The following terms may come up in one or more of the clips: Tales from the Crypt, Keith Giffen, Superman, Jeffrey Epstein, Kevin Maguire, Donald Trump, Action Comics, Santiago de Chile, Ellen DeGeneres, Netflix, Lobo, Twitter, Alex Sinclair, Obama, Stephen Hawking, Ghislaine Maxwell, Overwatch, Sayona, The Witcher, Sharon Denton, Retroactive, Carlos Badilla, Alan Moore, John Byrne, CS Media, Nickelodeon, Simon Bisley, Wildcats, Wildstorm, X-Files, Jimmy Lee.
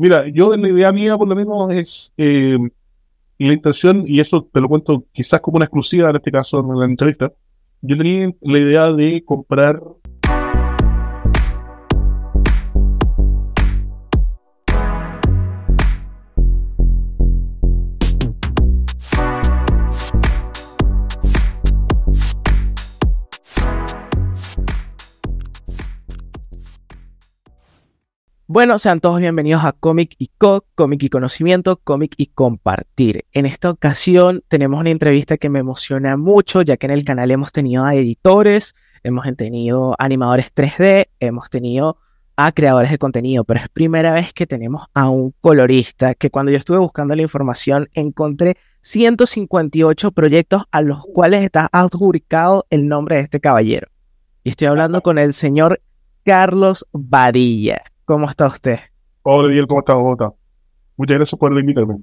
Mira, yo la idea mía por lo menos es la intención, y eso te lo cuento quizás como una exclusiva en este caso en la entrevista, yo tenía la idea de comprar... Bueno, sean todos bienvenidos a Comic y Co, Comic y Conocimiento, Comic y Compartir. En esta ocasión tenemos una entrevista que me emociona mucho, ya que en el canal hemos tenido a editores, hemos tenido animadores 3D, hemos tenido a creadores de contenido, pero es primera vez que tenemos a un colorista, que cuando yo estuve buscando la información encontré 158 proyectos a los cuales está adjudicado el nombre de este caballero. Y estoy hablando con el señor Carlos Badilla. ¿Cómo está usted? Hola, Miguel, ¿cómo está, Bogotá? Muchas gracias por invitarme.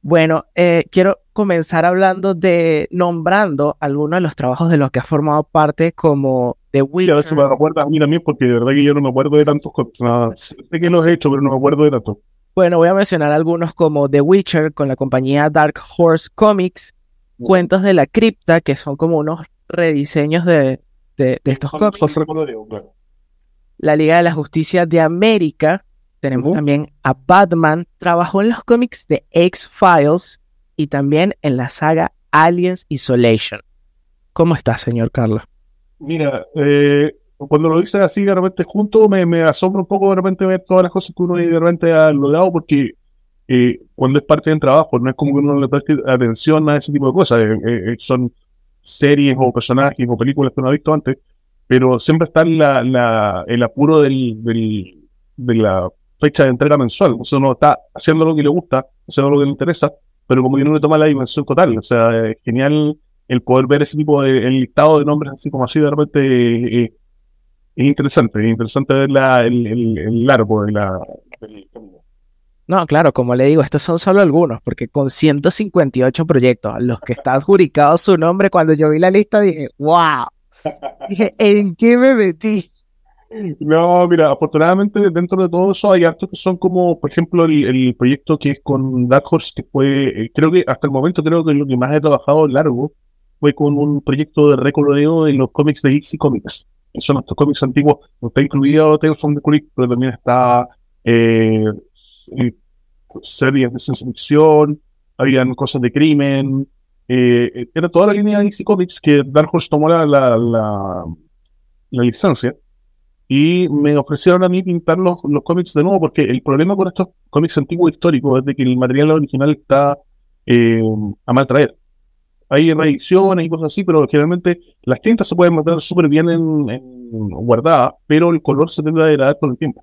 Bueno, quiero comenzar hablando de, nombrando algunos de los trabajos de los que ha formado parte como The Witcher. Y a ver si me acuerdas a mí también, porque de verdad que yo no me acuerdo de tantos. Nada. Sé que los he hecho, pero no me acuerdo de tantos. Bueno, voy a mencionar algunos como The Witcher, con la compañía Dark Horse Comics, Cuentos de la Cripta, que son como unos rediseños de estos cómics. La Liga de la Justicia de América, tenemos también a Batman, trabajó en los cómics de X-Files y también en la saga Aliens Isolation. ¿Cómo está, señor Carlos? Mira, cuando lo dices así de repente junto, me asombra un poco de repente ver todas las cosas que uno de repente ha logrado, porque cuando es parte del trabajo, no es como que uno le preste atención a ese tipo de cosas, son series o personajes o películas que uno ha visto antes, pero siempre está el apuro de la fecha de entrega mensual. O sea, uno está haciendo lo que le gusta, haciendo lo que le interesa, pero como que no le toma la dimensión total. O sea, es genial el poder ver ese tipo de listado de nombres así como así de repente. Es interesante, ver el largo de la... No, claro, como le digo, estos son solo algunos, porque con 158 proyectos a los que está adjudicado su nombre, cuando yo vi la lista dije, ¡wow! Dije, ¿en qué me metí? No, mira, afortunadamente dentro de todo eso hay hartos que son como, por ejemplo, el proyecto que es con Dark Horse, que fue, creo que hasta el momento, creo que lo que más he trabajado largo fue con un proyecto de recoloreo de los cómics de Xy Comics. Son nuestros cómics antiguos, no está incluido Tales from the Crypt, pero también está series de ciencia ficción, habían cosas de crimen. Era toda la línea de DC Comics que Dark Horse tomó la licencia, y me ofrecieron a mí pintar los cómics de nuevo, porque el problema con estos cómics antiguos históricos es de que el material original está a mal traer. Hay reediciones y cosas así, pero generalmente las tintas se pueden mantener súper bien guardadas, pero el color se tiende a degradar con el tiempo,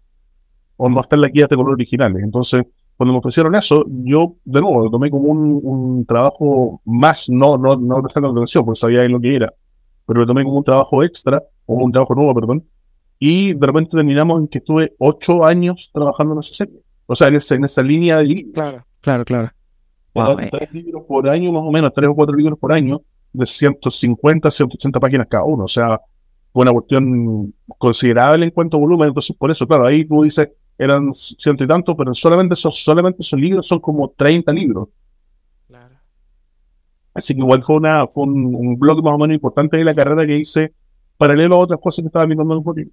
o no están las guías de color originales. Entonces, cuando me ofrecieron eso, yo de nuevo lo tomé como un trabajo más, no prestando atención, porque sabía lo que era, pero lo tomé como un trabajo extra, o un trabajo nuevo, perdón, y de repente terminamos en que estuve 8 años trabajando en esa serie, o sea, en esa línea de... Claro. Wow, 3 libros por año, más o menos, 3 o 4 libros por año, de 150, 180 páginas cada uno, o sea, fue una cuestión considerable en cuanto a volumen. Entonces por eso, claro, ahí tú dices... eran 100 y tantos, pero solamente esos libros son como 30 libros. Claro. Así que igual fue un bloque más o menos importante de la carrera que hice, paralelo a otras cosas que estaba mirando en un poquito.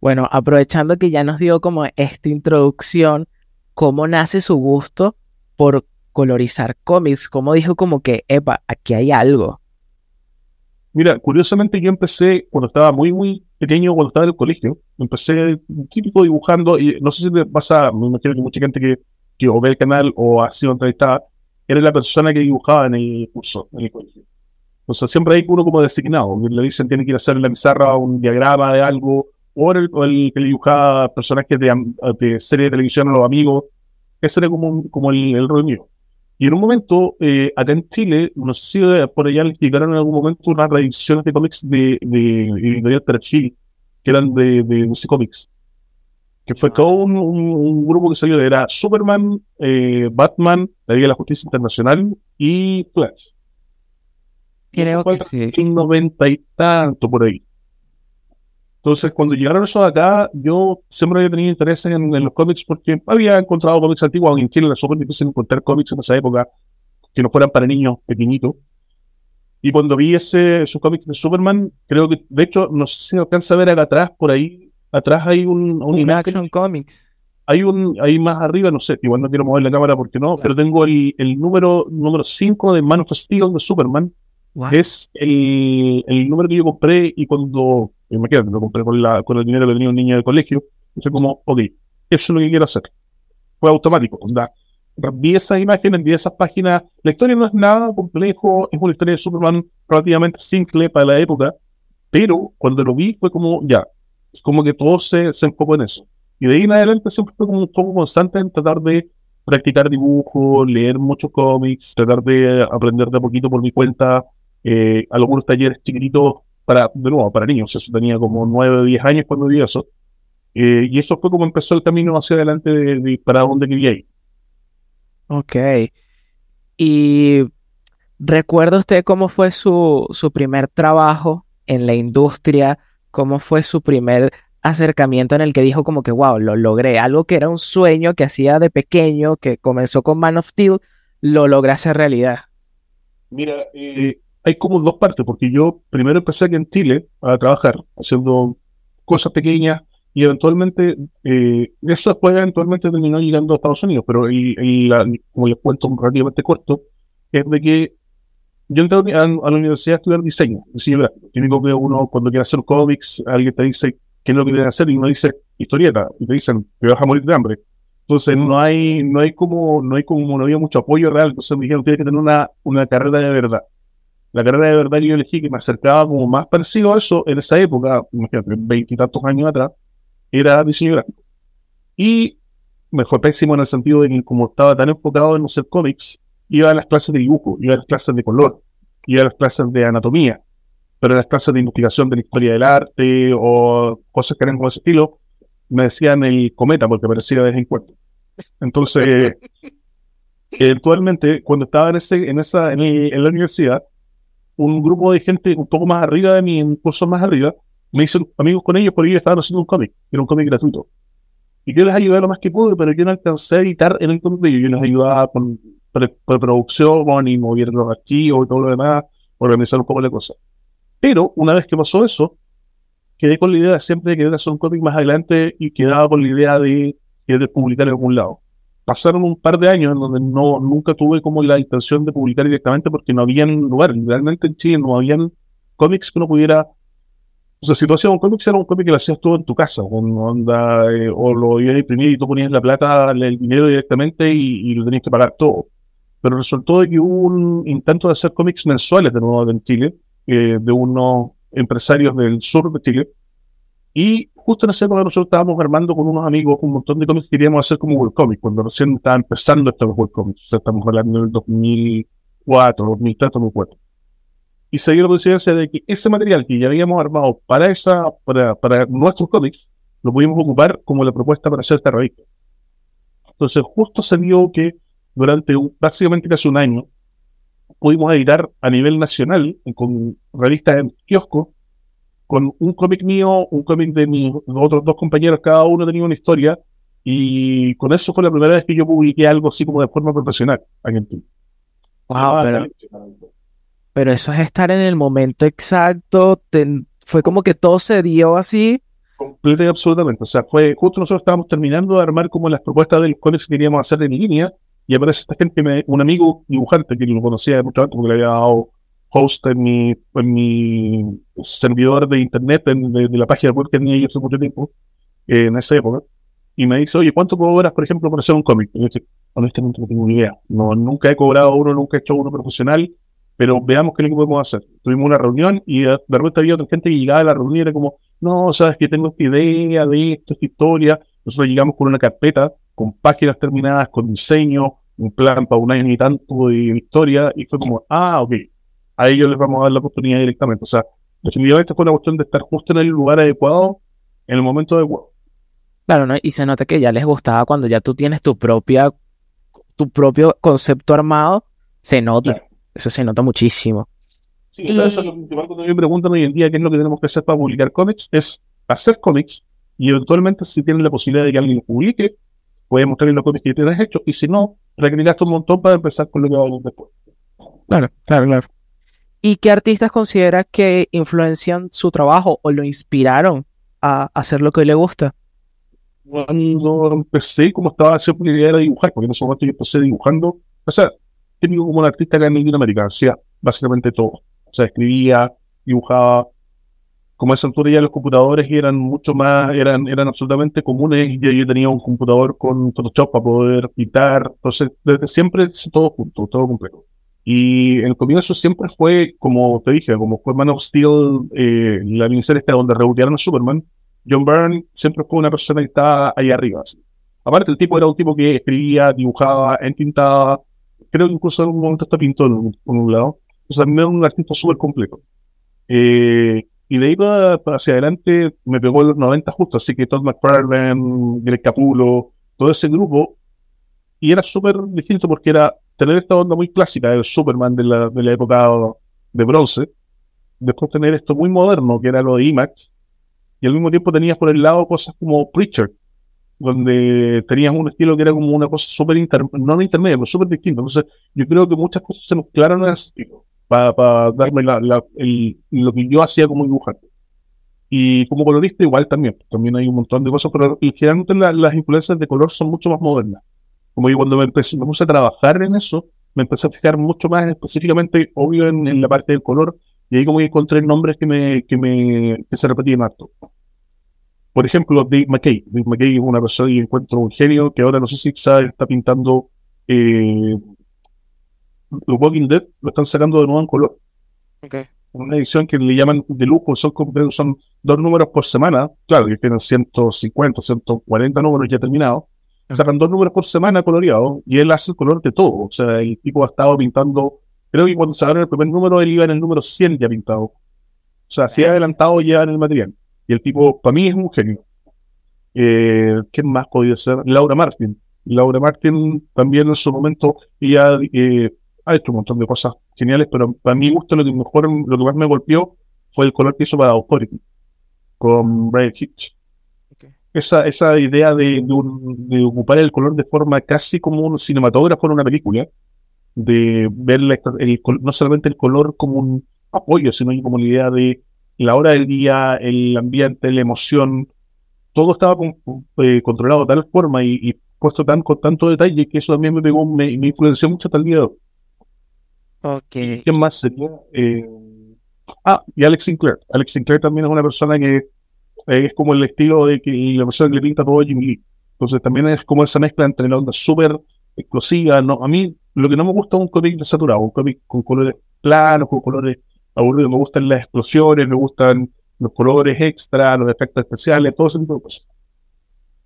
Bueno, aprovechando que ya nos dio como esta introducción, ¿cómo nace su gusto por colorizar cómics? ¿Cómo dijo como que, epa, aquí hay algo? Mira, curiosamente yo empecé cuando estaba muy pequeño, cuando estaba en el colegio. Empecé típico dibujando, y no sé si te pasa, me imagino que mucha gente que o ve el canal o ha sido entrevistada, era la persona que dibujaba en el curso, en el colegio. O sea, siempre hay uno como designado, le dicen tiene que ir a hacer en la pizarra un diagrama de algo, o el que dibujaba personajes de serie de televisión a los amigos. Ese era como el rol mío. Y en un momento, acá en Chile, no sé si por allá les llegaron en algún momento unas reediciones de cómics de editorial Tarachil, que eran de DC Comics, que fue todo un grupo que salió, era Superman, Batman, la Liga de la Justicia Internacional y Flash. Creo que sí. En 90 y tanto por ahí. Entonces, cuando llegaron esos acá, yo siempre había tenido interés en los cómics porque había encontrado cómics antiguos. En Chile era súper difícil encontrar cómics en esa época que no fueran para niños pequeñitos. Y cuando vi esos cómics de Superman, creo que, de hecho, no sé si alcanza a ver acá atrás, por ahí, atrás hay un Action Comics. Hay un, ahí más arriba, no sé, igual no quiero mover la cámara porque no, claro, pero tengo el número 5 de Man of Steel de Superman. Wow. Es el número que yo compré y cuando, imagínate, lo compré con el dinero que tenía un niño de colegio. Entonces como, ok, eso es lo que quiero hacer. Fue automático, onda. Vi esas imágenes, vi esas páginas. La historia no es nada complejo, es una historia de Superman relativamente simple para la época, pero cuando lo vi fue como, ya, es como que todo se enfocó en eso. Y de ahí en adelante siempre fue como un poco constante en tratar de practicar dibujo, leer muchos cómics, tratar de aprender de a poquito por mi cuenta, algunos talleres chiquititos para, de nuevo, para niños. Eso tenía como 9 o 10 años cuando vi eso. Y eso fue como empezó el camino hacia adelante de para donde quería ir. Ok. ¿Y recuerda usted cómo fue su primer trabajo en la industria? ¿Cómo fue su primer acercamiento en el que dijo como que wow, lo logré? Algo que era un sueño que hacía de pequeño, que comenzó con Man of Steel, lo logré hacer realidad. Mira, hay como dos partes, porque yo primero empecé aquí en Chile a trabajar, haciendo cosas pequeñas, y eventualmente, eso después eventualmente terminó llegando a Estados Unidos, pero como les cuento relativamente corto, es de que yo entré a la universidad a estudiar diseño gráfico. Yo digo que uno cuando quiere hacer cómics, alguien te dice que es lo que deben hacer, y uno dice historieta, y te dicen, te vas a morir de hambre. Entonces no había mucho apoyo real, entonces me dijeron, tienes que tener una carrera de verdad. La carrera de verdad que yo elegí, que me acercaba como más parecido a eso, en esa época, imagínate, 20 y tantos años atrás, era diseño gráfico. Y me fue pésimo en el sentido de que como estaba tan enfocado en hacer cómics, iba a las clases de dibujo, iba a las clases de color, iba a las clases de anatomía, pero en las clases de investigación de la historia del arte o cosas que eran con ese estilo, me decían el cometa porque aparecía de vez en cuando. Entonces, eventualmente, cuando estaba en la universidad, un grupo de gente un poco más arriba de mí, en cursos más arriba, me hice amigos con ellos porque ellos estaban haciendo un cómic, era un cómic gratuito. Y yo les ayudé lo más que pude, pero yo no alcancé a editar en el cómic de ellos. Yo les ayudaba con preproducción y mover los archivos y todo lo demás, organizar un poco la cosa. Pero una vez que pasó eso, quedé con la idea de siempre querer hacer un cómic más adelante y quedaba con la idea de publicar en algún lado. Pasaron un par de años en donde nunca tuve como la intención de publicar directamente porque no había lugar. Realmente en Chile no habían cómics que uno pudiera... O sea, si tú hacías un cómic, era un cómic que lo hacías tú en tu casa. O lo ibas a imprimir y tú ponías la plata, el dinero directamente y lo tenías que pagar todo. Pero resultó de que hubo un intento de hacer cómics mensuales de nuevo en Chile, de unos empresarios del sur de Chile, y justo en ese momento nosotros estábamos armando con unos amigos un montón de cómics que queríamos hacer como webcomics, cuando recién estaba empezando estos webcomics. O sea, estamos hablando del 2004, 2003, 2004. Y se dio la coincidencia de que ese material que ya habíamos armado para nuestros cómics, lo pudimos ocupar como la propuesta para hacer esta revista. Entonces justo se dio que durante básicamente casi un año pudimos editar a nivel nacional con revistas en kiosco, con un cómic mío, un cómic de mis otros dos compañeros, cada uno tenía una historia, y con eso fue la primera vez que yo publiqué algo así como de forma profesional aquí en Chile. Wow, pero eso es estar en el momento exacto, fue como que todo se dio así. Completamente, absolutamente. O sea, fue justo nosotros estábamos terminando de armar como las propuestas del cómics que queríamos hacer en línea, y aparece esta gente, un amigo dibujante que lo conocía de mucho antes porque le había dado host en mi servidor de internet, de la página web que tenía yo hace mucho tiempo, en esa época, y me dice, oye, ¿cuánto cobras, por ejemplo, por hacer un cómic? Y yo dije, honestamente no tengo ni idea, nunca he cobrado uno, nunca he hecho uno profesional, pero veamos qué es lo que podemos hacer. Tuvimos una reunión y de repente había otra gente que llegaba a la reunión y era como, no, sabes que tengo esta idea de esto, esta historia. Nosotros llegamos con una carpeta, con páginas terminadas, con diseño, un plan para un año y tanto de historia, y fue como, ok, a ellos les vamos a dar la oportunidad directamente. O sea, definitivamente fue una cuestión de estar justo en el lugar adecuado, en el momento adecuado. Claro, ¿no? Y se nota que ya les gustaba cuando ya tú tienes tu propio concepto armado, se nota, claro. Eso se nota muchísimo. Sí, eso es lo principal cuando me preguntan hoy en día qué es lo que tenemos que hacer para publicar cómics, es hacer cómics y eventualmente si tienen la posibilidad de que alguien lo publique, puede mostrarle los cómics que tienes hechos y si no, reclinaste un montón para empezar con lo que va a venir después. Claro, claro, claro. ¿Y qué artistas consideras que influencian su trabajo o lo inspiraron a hacer lo que le gusta? Cuando empecé, como estaba haciendo una idea de dibujar, porque en ese momento yo empecé dibujando, o sea, técnico como un artista acá en Latinoamérica, o sea, básicamente todo. O sea, escribía, dibujaba, como a esa altura ya los computadores eran mucho más, eran absolutamente comunes, y yo tenía un computador con Photoshop para poder pintar, entonces desde siempre todo junto, todo completo. Y en el comienzo siempre fue, como te dije, como fue Man of Steel, la miniserie esta donde rebotearon a Superman, John Byrne siempre fue una persona que estaba ahí arriba, así. Aparte el tipo era un tipo que escribía, dibujaba, entintaba, creo que incluso en algún momento hasta pintó por un lado, o sea, también era un artista súper completo. Y de ahí para hacia adelante me pegó en los 90 justo, así que Todd McFarlane, Greg Capulo, todo ese grupo, y era súper distinto porque era tener esta onda muy clásica del Superman de la época de bronce, después tener esto muy moderno que era lo de IMAX, y al mismo tiempo tenías por el lado cosas como Preacher, donde tenías un estilo que era como una cosa súper intermedia, pero súper distinta. Entonces yo creo que muchas cosas se mezclaron en ese estilo para darme lo que yo hacía como dibujante. Y como colorista igual también hay un montón de cosas, pero generalmente las influencias de color son mucho más modernas. Como yo cuando me puse a trabajar en eso, me empecé a fijar mucho más específicamente, obvio, en la parte del color, y ahí como que encontré nombres que se repetían harto. Por ejemplo, Dave McKay. Dave McKay es una persona que encuentro un genio, que ahora no sé si está pintando los Walking Dead, lo están sacando de nuevo en color. Okay. Una edición que le llaman de lujo, son 2 números por semana, claro que tienen 150, 140 números ya terminados. Sacan 2 números por semana coloreados y él hace el color de todo. O sea, el tipo ha estado pintando, creo que cuando sacaron el primer número, él iba en el número 100 ya pintado. O sea, si ha adelantado ya en el material. Y el tipo, para mí, es un genio. ¿Qué más podía ser? Laura Martin. Laura Martin también en su momento, ella ha hecho un montón de cosas geniales, pero para mi gusto lo que más me golpeó fue el color que hizo para Authority, con Brad Hitch. Esa idea de ocupar el color de forma casi como un cinematógrafo en una película, de ver no solamente el color como un apoyo, sino como la idea de la hora del día, el ambiente, la emoción, todo estaba controlado de tal forma y puesto con tanto detalle que eso también me influenció mucho hasta el día de hoy. Okay. ¿Qué más sería? Y Alex Sinclair. Alex Sinclair también es una persona que es como el estilo de que la persona que le pinta todo a Jimmy Lee. Entonces también es como esa mezcla entre la onda súper explosiva. No, a mí lo que no me gusta es un cómic saturado, un cómic con colores planos, con colores aburridos. Me gustan las explosiones, me gustan los colores extra, los efectos especiales, todo ese tipo de cosas.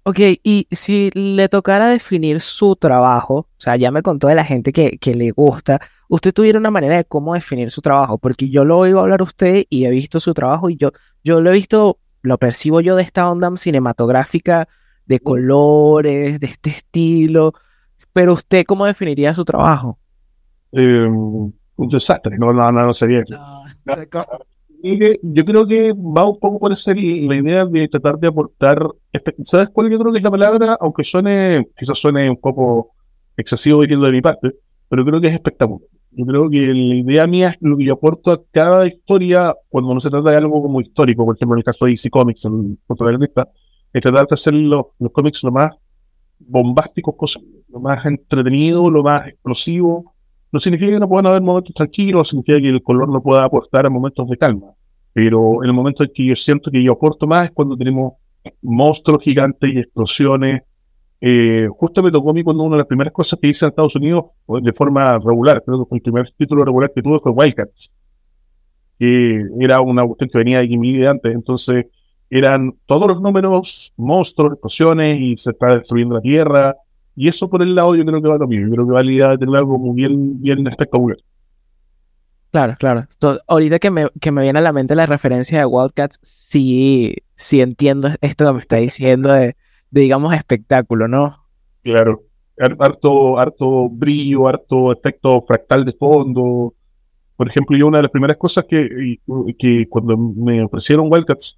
Ok, y si le tocara definir su trabajo, o sea, ya me contó de la gente que le gusta, usted tuviera una manera de cómo definir su trabajo, porque yo lo oigo hablar a usted y he visto su trabajo y yo lo he visto... Lo percibo yo de esta onda cinematográfica, de colores, de este estilo. Pero usted, ¿cómo definiría su trabajo? Un desastre, no sería eso. Yo creo que va un poco por esa la idea de tratar de aportar... ¿Sabes cuál yo creo que es la palabra? Aunque quizás suene un poco excesivo viniendo de mi parte, pero creo que es espectacular. Yo creo que la idea mía es lo que yo aporto a cada historia cuando no se trata de algo como histórico, por ejemplo en el caso de DC Comics, el protagonista, es tratar de hacer los cómics lo más bombásticos posible, lo más entretenido, lo más explosivo. No significa que no puedan haber momentos tranquilos, significa que el color no pueda aportar a momentos de calma, pero en el momento en que yo siento que yo aporto más es cuando tenemos monstruos gigantes y explosiones. Justo me tocó a mí cuando una de las primeras cosas que hice en Estados Unidos de forma regular, creo que el primer título regular que tuve fue Wildcats, que era una cuestión que venía de Jimmy de antes, entonces eran todos los números, monstruos, explosiones y se está destruyendo la tierra, y eso por el lado yo creo que va lo mío, yo creo que va la idea de tener algo muy bien espectacular. Claro. Entonces, ahorita que me viene a la mente la referencia de Wildcats, sí entiendo esto que me está diciendo de digamos espectáculo, ¿no? Claro, harto brillo, harto efecto fractal de fondo. Por ejemplo, yo una de las primeras cosas que cuando me ofrecieron Wildcats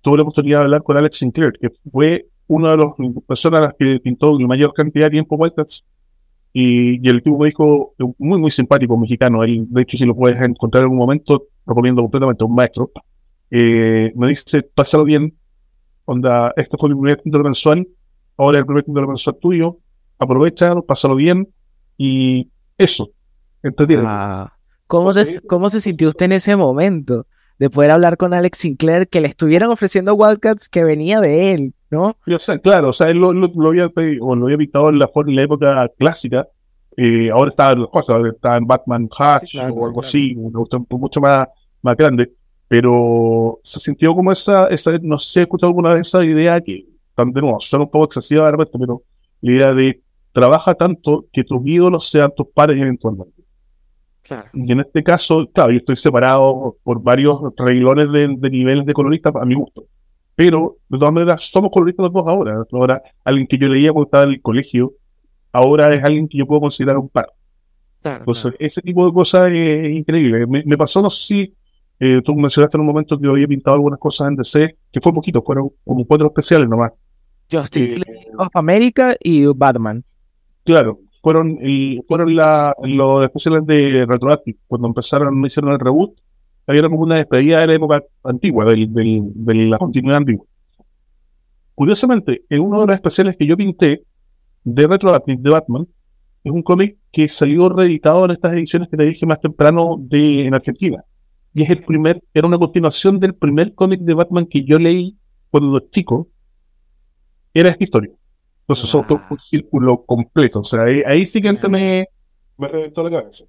tuve la oportunidad de hablar con Alex Sinclair, que fue una de las personas a las que pintó la mayor cantidad de tiempo Wildcats, y el tipo me dijo, muy muy simpático, mexicano, él, de hecho si lo puedes encontrar en algún momento, recomiendo completamente, un maestro, me dice, pásalo bien, onda, este fue el primer título mensual, ahora el primer título mensual tuyo, aprovechalo, pásalo bien, y eso, ¿entiendes? Ah, ¿cómo se sintió usted en ese momento de poder hablar con Alex Sinclair, que le estuvieran ofreciendo Wildcats que venía de él, ¿no? O sea, claro, o sea, él lo había pedido, o lo había pintado en la época clásica, ahora está en cosas, está en Batman Hatch, sí, claro, o algo así, mucho más grande, pero se sintió como esa, no sé si he escuchado alguna vez esa idea que, de nuevo, suena un poco excesiva de repente, pero la idea de trabaja tanto que tus ídolos sean tus pares eventualmente. Claro. Y en este caso, claro, yo estoy separado por varios reglones de niveles de coloristas a mi gusto, pero de todas maneras somos coloristas los dos ahora. Ahora alguien que yo leía cuando estaba en el colegio, ahora es alguien que yo puedo considerar un par. Claro, entonces, claro, ese tipo de cosas es increíble. Me pasó, no sé si tú mencionaste en un momento que yo había pintado algunas cosas en DC, que fue poquito, fueron como 4 especiales nomás. Justice League of America y Batman. Claro. Fueron los especiales de Retroactive, cuando empezaron, hicieron el reboot, había como una despedida de la época antigua, de la continuidad antigua. Curiosamente, en uno de los especiales que yo pinté de Retroactive de Batman, es un cómic que salió reeditado en estas ediciones que te dije más temprano en Argentina. Y es era una continuación del primer cómic de Batman que yo leí cuando era chico, era esta historia. Entonces, wow, un círculo completo. O sea, ahí sí que antes me reventó la cabeza.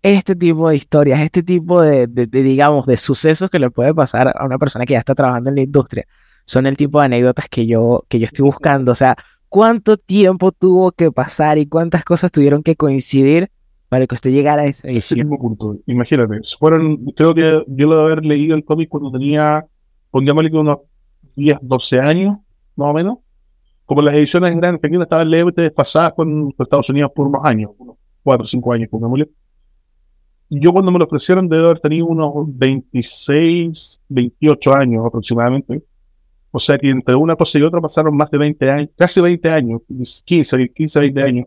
Este tipo de historias, este tipo de digamos, de sucesos que le puede pasar a una persona que ya está trabajando en la industria, son el tipo de anécdotas que yo estoy buscando. O sea, ¿cuánto tiempo tuvo que pasar y cuántas cosas tuvieron que coincidir para que usted llegara a esa edición? Ese mismo punto. Imagínate. Creo que yo lo de haber leído el cómic cuando tenía, pongámosle, unos 10, 12 años, más o menos. Como las ediciones en Argentina estaban levemente desfasadas con Estados Unidos por unos años, unos 4 o 5 años, pongámosle. Yo cuando me lo ofrecieron debo haber tenido unos 26, 28 años aproximadamente. O sea que entre una cosa y otra pasaron más de 20 años, casi 20 años, 15, 20 años.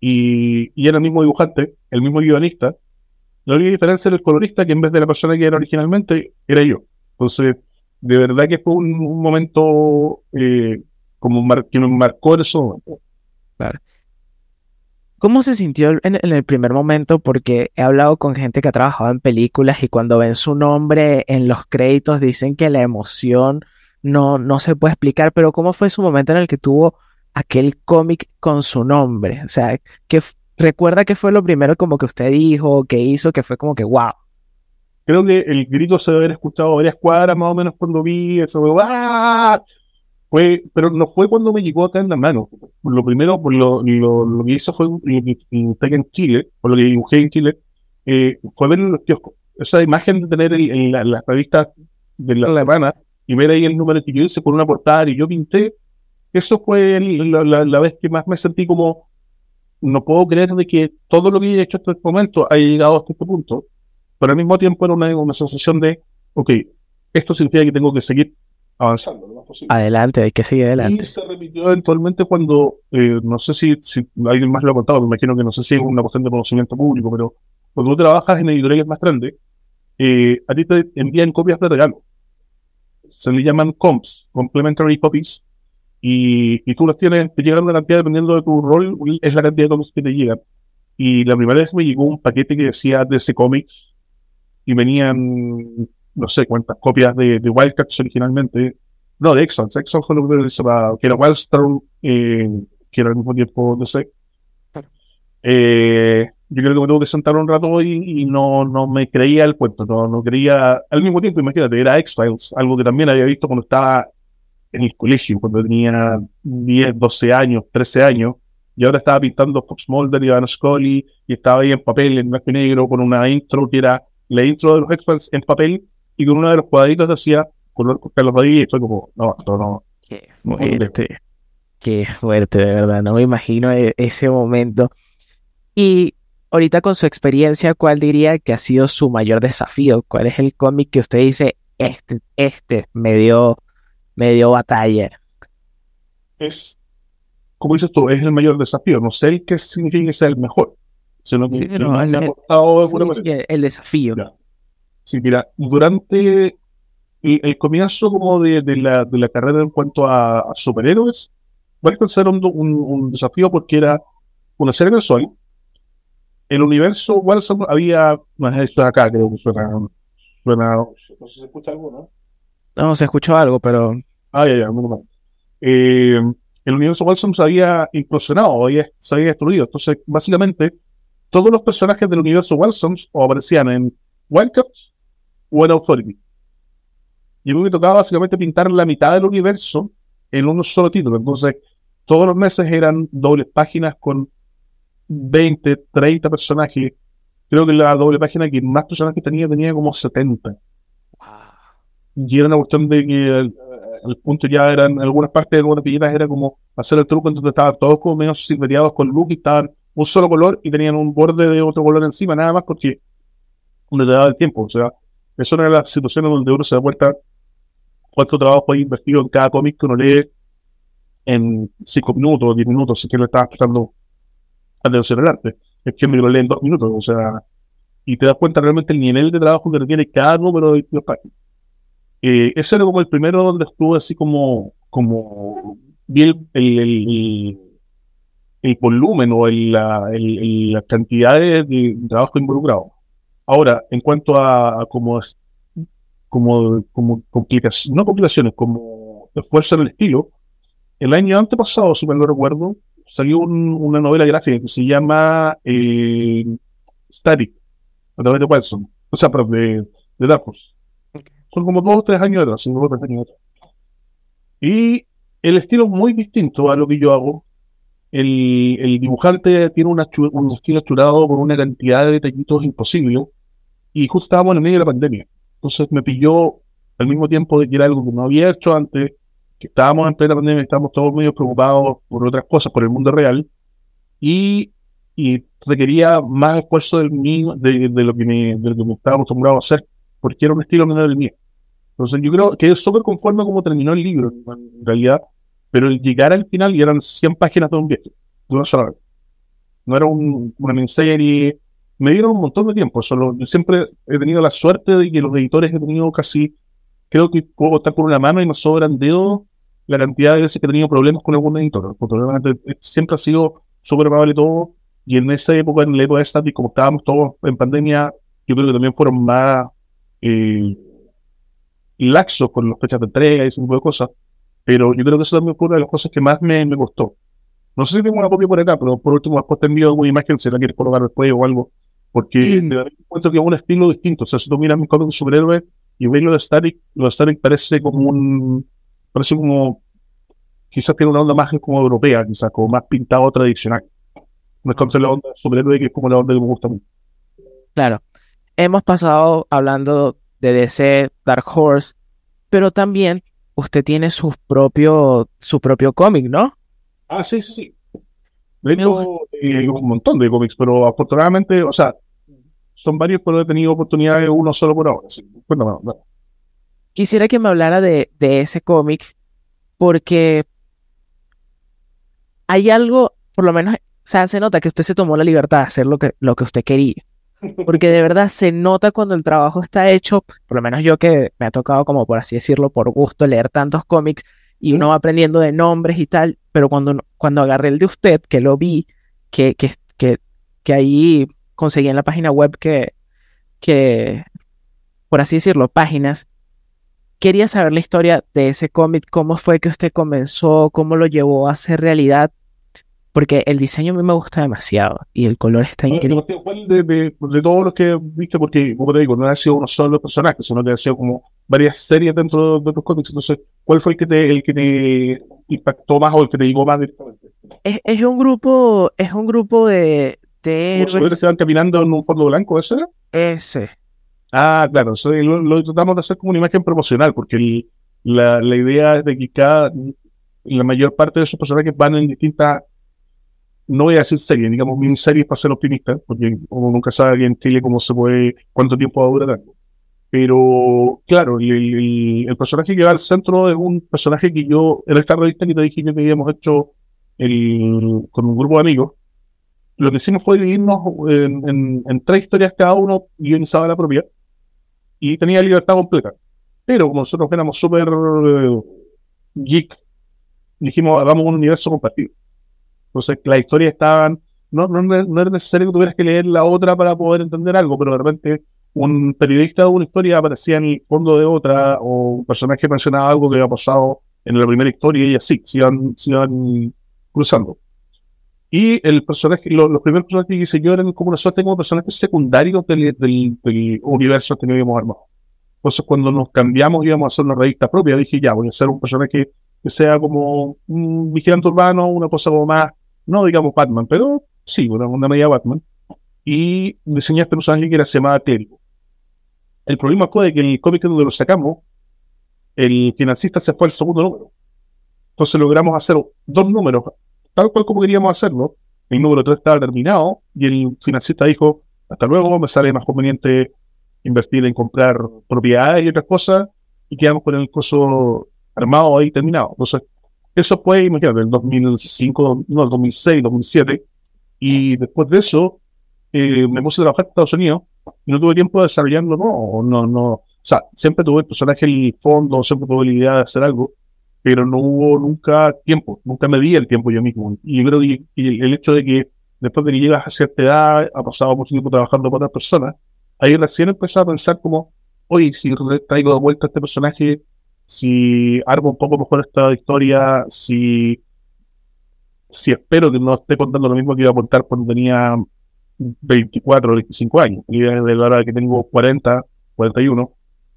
Y era el mismo dibujante, el mismo guionista. La única diferencia era el colorista, que en vez de la persona que era originalmente, era yo. Entonces, de verdad que fue un momento... que me marcó eso. Claro. ¿Cómo se sintió en el primer momento? Porque he hablado con gente que ha trabajado en películas y cuando ven su nombre en los créditos dicen que la emoción no se puede explicar, pero ¿cómo fue su momento en el que tuvo aquel cómic con su nombre? O sea, ¿recuerda que fue lo primero como que usted dijo, que hizo, que fue como que wow? Creo que el grito se debe haber escuchado varias cuadras más o menos cuando vi eso. ¡Ah! Pero no fue cuando me llegó acá en la mano. Lo primero, lo que hice fue en Chile, o lo que dibujé en Chile, fue ver en los kioscos. Esa imagen de tener las revistas de la mano y ver ahí el número que yo hice por una portada y yo pinté, eso fue la vez que más me sentí como, no puedo creer de que todo lo que he hecho hasta este momento haya llegado hasta este punto. Pero al mismo tiempo era una sensación de, ok, esto significa que tengo que seguir avanzando lo más posible. Adelante, hay que seguir adelante. Y se repitió eventualmente cuando, no sé si alguien más lo ha contado, me imagino que no sé si es una cuestión de conocimiento público, pero cuando tú trabajas en editoriales más grandes, a ti te envían copias de regalo. Se le llaman comps, complementary copies, y tú las tienes, te llegan una cantidad dependiendo de tu rol, es la cantidad de copias que te llegan. Y la primera vez me llegó un paquete que decía DC Comics, y venían... no sé cuántas copias de Wildcats originalmente, no, de X-Files. X-Files fue lo que se llamaba, que era Wildstorm, que era al mismo tiempo, no sé. Claro. Yo creo que me tuve que sentar un rato y no me creía el cuento, no creía. Al mismo tiempo, imagínate, era X-Files, algo que también había visto cuando estaba en el colegio, cuando tenía 10, 12 años, 13 años, y ahora estaba pintando Fox Mulder y Van Scully, y estaba ahí en papel, en blanco y negro, con una intro que era la intro de los X-Files en papel, y con uno de los cuadritos hacía color Carlos Badilla y fue como, no. Qué fuerte, de verdad, no me imagino ese momento. Y ahorita con su experiencia, ¿cuál diría que ha sido su mayor desafío? ¿Cuál es el cómic que usted dice, este me dio batalla. Es, como dices tú, es el mayor desafío. No sé qué significa ser el mejor, sino que sí, no, el desafío. Mira, sí, mira, durante el comienzo como de la carrera en cuanto a superhéroes, varios pensaron un desafío porque era una serie del sol. El universo Wilson había, no es esto de acá, creo que suena, no sé si se escucha algo, ¿no? No, se escuchó algo, pero... Ah, ya, muy mal. El universo Wilson se había implosionado, se había destruido. Entonces, básicamente, todos los personajes del universo Wilson o aparecían en Wildcats o en Authority. Y luego me tocaba básicamente pintar la mitad del universo en un solo título. Entonces, todos los meses eran dobles páginas con 20, 30 personajes. Creo que la doble página que más personajes tenía como 70. Y era una cuestión de que al punto ya eran, en algunas partes de algunas piñetas era como hacer el truco, entonces estaban todos como medio silveteados con look y estaban un solo color y tenían un borde de otro color encima, nada más porque no te daba el tiempo. O sea, eso era la situación donde uno se da cuenta cuánto trabajo hay invertido en cada cómic que uno lee en 5 minutos, 10 minutos, si es que lo estabas prestando atención al arte. Es que me lo leen en 2 minutos, o sea, y te das cuenta realmente el nivel de trabajo que tiene cada número de los páginas. Ese era como el primero donde estuve así como vi el volumen o la cantidad de trabajo involucrado. Ahora, en cuanto a como complicaciones, no complicaciones, como esfuerzo en el estilo, el año antepasado, si mal no recuerdo, salió una novela gráfica que se llama Static, a través de Wilson, o sea, perdón, de Dark Horse. Son como 2 o 3 años atrás, 5 o 3 años atrás. Y el estilo es muy distinto a lo que yo hago. El dibujante tiene un estilo churado con una cantidad de detallitos imposibles. Y justo estábamos en el medio de la pandemia. Entonces me pilló al mismo tiempo de que era algo que no había hecho antes, que estábamos en plena pandemia, estábamos todos medio preocupados por otras cosas, por el mundo real. Y requería más esfuerzo de lo que me estaba acostumbrado a hacer, porque era un estilo menor del mío. Entonces yo creo que es súper conforme como terminó el libro, en realidad. Pero el llegar al final y eran 100 páginas de un viaje, de una sola vez. No era una miniserie. Me dieron un montón de tiempo. Yo siempre he tenido la suerte de que los editores he tenido casi, creo que puedo contar con una mano y me sobran dedos la cantidad de veces que he tenido problemas con algún editor. Siempre ha sido súper amable todo. Y en esa época, en la época de Static, como estábamos todos en pandemia, yo creo que también fueron más laxos con las fechas de entrega y ese tipo de cosas. Pero yo creo que eso también fue una de las cosas que más me costó. No sé si tengo una copia por acá, pero por último, después te envío alguna imagen si la quieres colocar después o algo. Porque me encuentro que es un estilo distinto. O sea, si tú miras mis cómics de superhéroes y ves lo de Static parece como quizás tiene una onda más como europea, quizás como más pintado tradicional. No es como la onda de superhéroe, que es como la onda que me gusta mucho. Claro. Hemos pasado hablando de DC, Dark Horse, pero también usted tiene su propio cómic, ¿no? Ah, sí, sí, sí. De hecho, un montón de cómics, pero afortunadamente, o sea, son varios, pero he tenido oportunidad de uno solo por ahora. Sí. Bueno. Quisiera que me hablara de ese cómic, porque hay algo, por lo menos, o sea, se nota que usted se tomó la libertad de hacer lo que usted quería. Porque de verdad se nota cuando el trabajo está hecho, por lo menos yo que me ha tocado, como por así decirlo, por gusto leer tantos cómics y uno va aprendiendo de nombres y tal, pero cuando agarré el de usted, que lo vi, que ahí conseguí en la página web que por así decirlo, páginas, quería saber la historia de ese cómic, cómo fue que usted comenzó, cómo lo llevó a ser realidad. Porque el diseño a mí me gusta demasiado y el color está increíble. De todos los que viste, porque como te digo, no ha sido uno solo personaje, sino que ha sido como varias series dentro de los cómics. Entonces, ¿cuál fue el que te impactó más o el que te llegó más directamente? Es un grupo de héroes. ¿Se van caminando en un fondo blanco, eso era? Ese. Ah, claro. Eso lo tratamos de hacer como una imagen promocional, porque la idea es de que la mayor parte de esos personajes van en distintas, no voy a decir series, digamos miniseries para ser optimista, porque uno nunca sabe en Chile cómo se puede, cuánto tiempo va a durar algo. Pero, claro, el personaje que va al centro es un personaje que yo, en esta revista que te dije que habíamos hecho con un grupo de amigos, lo que hicimos fue dividirnos en tres historias cada uno, guionizaba la propia, y tenía libertad completa. Pero como nosotros éramos súper geek, dijimos, hagamos un universo compartido. Entonces, las historias estaban... No era necesario que tuvieras que leer la otra para poder entender algo, pero de repente un periodista de una historia aparecía en el fondo de otra, o un personaje mencionaba algo que había pasado en la primera historia, y así, se iban cruzando. Y el personaje, los primeros personajes que hice yo eran como una suerte como personajes secundarios del universo que habíamos armado. Entonces, cuando nos cambiamos íbamos a hacer una revista propia, dije, ya, voy a hacer un personaje que sea como un vigilante urbano, una cosa como más, no digamos Batman, pero sí, una media Batman. Y diseñé este personaje que era, se llamaba Kérico. El problema fue de que en el cómic donde lo sacamos, el financista se fue al segundo número. Entonces logramos hacer dos números, tal cual como queríamos hacerlo. El número 3 estaba terminado y el financista dijo, hasta luego, me sale más conveniente invertir en comprar propiedades y otras cosas, y quedamos con el coso armado ahí terminado. Entonces, eso fue, imagínate, el 2005, no, el 2006, 2007, y después de eso me puse a trabajar en Estados Unidos y no tuve tiempo de desarrollarlo, o sea, siempre tuve el personaje en el fondo, siempre tuve la idea de hacer algo, pero no hubo nunca tiempo, nunca me di el tiempo yo mismo, y yo creo que el hecho de que después de que llegas a cierta edad, ha pasado mucho tiempo trabajando con otras personas, ahí recién empecé a pensar como, oye, si traigo de vuelta a este personaje, si armo un poco mejor esta historia, si espero que no esté contando lo mismo que iba a contar cuando tenía 24 o 25 años, y desde la hora que tengo 40, 41,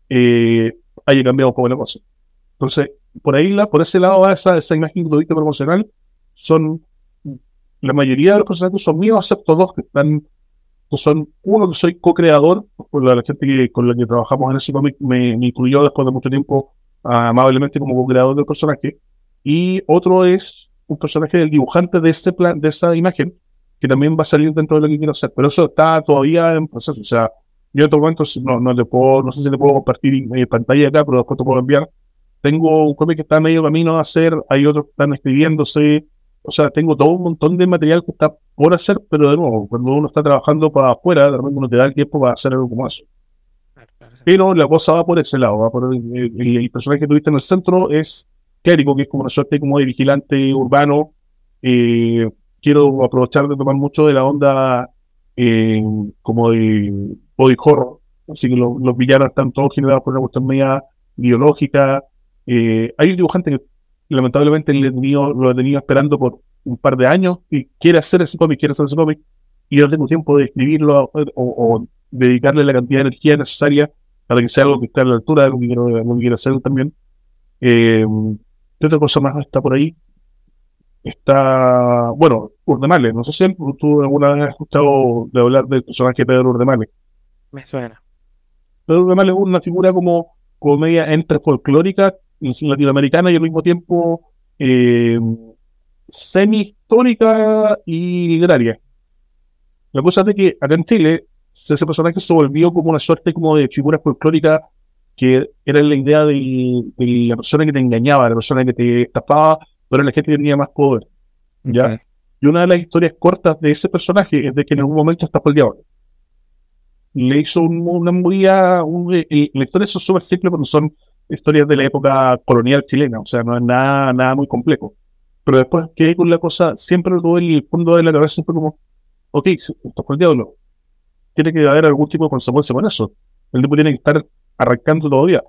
haya cambiado un poco la cosa. Entonces, por ese lado, esa imagen que tuviste promocional, son la mayoría de los personajes son míos, excepto dos que están... Son uno que soy co-creador, la gente con la que trabajamos en ese cómic me incluyó después de mucho tiempo amablemente como co-creador del personaje, y otro es un personaje del dibujante de ese plan, de esa imagen, que también va a salir dentro de lo que quiero hacer, pero eso está todavía en proceso. O sea, yo en otro momento no sé si le puedo compartir pantalla acá, pero después te puedo enviar. Tengo un cómic que está medio camino a hacer, hay otros que están escribiéndose. O sea, tengo todo un montón de material que está por hacer, pero de nuevo, cuando uno está trabajando para afuera, de repente uno te da el tiempo para hacer algo como eso. Claro. Pero la cosa va por ese lado, va por el personaje que tuviste en el centro es Kérico, que es como una suerte como de vigilante urbano. Quiero aprovechar de tomar mucho de la onda como de body horror, así que los villanos están todos generados por una cuestión media biológica. Hay un dibujante que lamentablemente lo he tenido esperando por un par de años y quiere hacer ese cómic y no tengo tiempo de escribirlo o dedicarle la cantidad de energía necesaria para que sea algo que esté a la altura de lo que quiero hacer también. ¿Qué otra cosa más está por ahí? Está, bueno, Urdemales, no sé si tú alguna vez has escuchado de hablar del personaje Pedro Urdemales. Me suena. Pedro Urdemales es una figura como comedia entre folclórica latinoamericana y al mismo tiempo semi-histórica y literaria. La cosa es de que acá en Chile ese personaje se volvió como una suerte como de figura folclórica, que era la idea de la persona que te engañaba, la persona que te estafaba, pero la gente tenía más poder, ¿ya? Okay. Y una de las historias cortas de ese personaje es de que en algún momento estafó el diablo. Le hizo una murilla, la historia es súper simple porque son historias de la época colonial chilena, o sea, no es nada muy complejo. Pero después quedé con la cosa, siempre lo tuve en el fondo de la cabeza, siempre como, ok, esto fue el diablo, tiene que haber algún tipo de consecuencia con eso. El tipo tiene que estar arrancando todavía.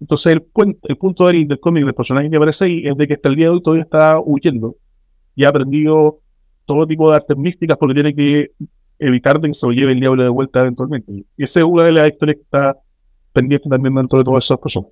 Entonces, el punto del cómic, del personaje que aparece ahí, es de que hasta el día de hoy todavía está huyendo y ha aprendido todo tipo de artes místicas porque tiene que evitar de que se lo lleve el diablo de vuelta eventualmente. Y esa es una de las historias que está pendiente también dentro de todas esas personas.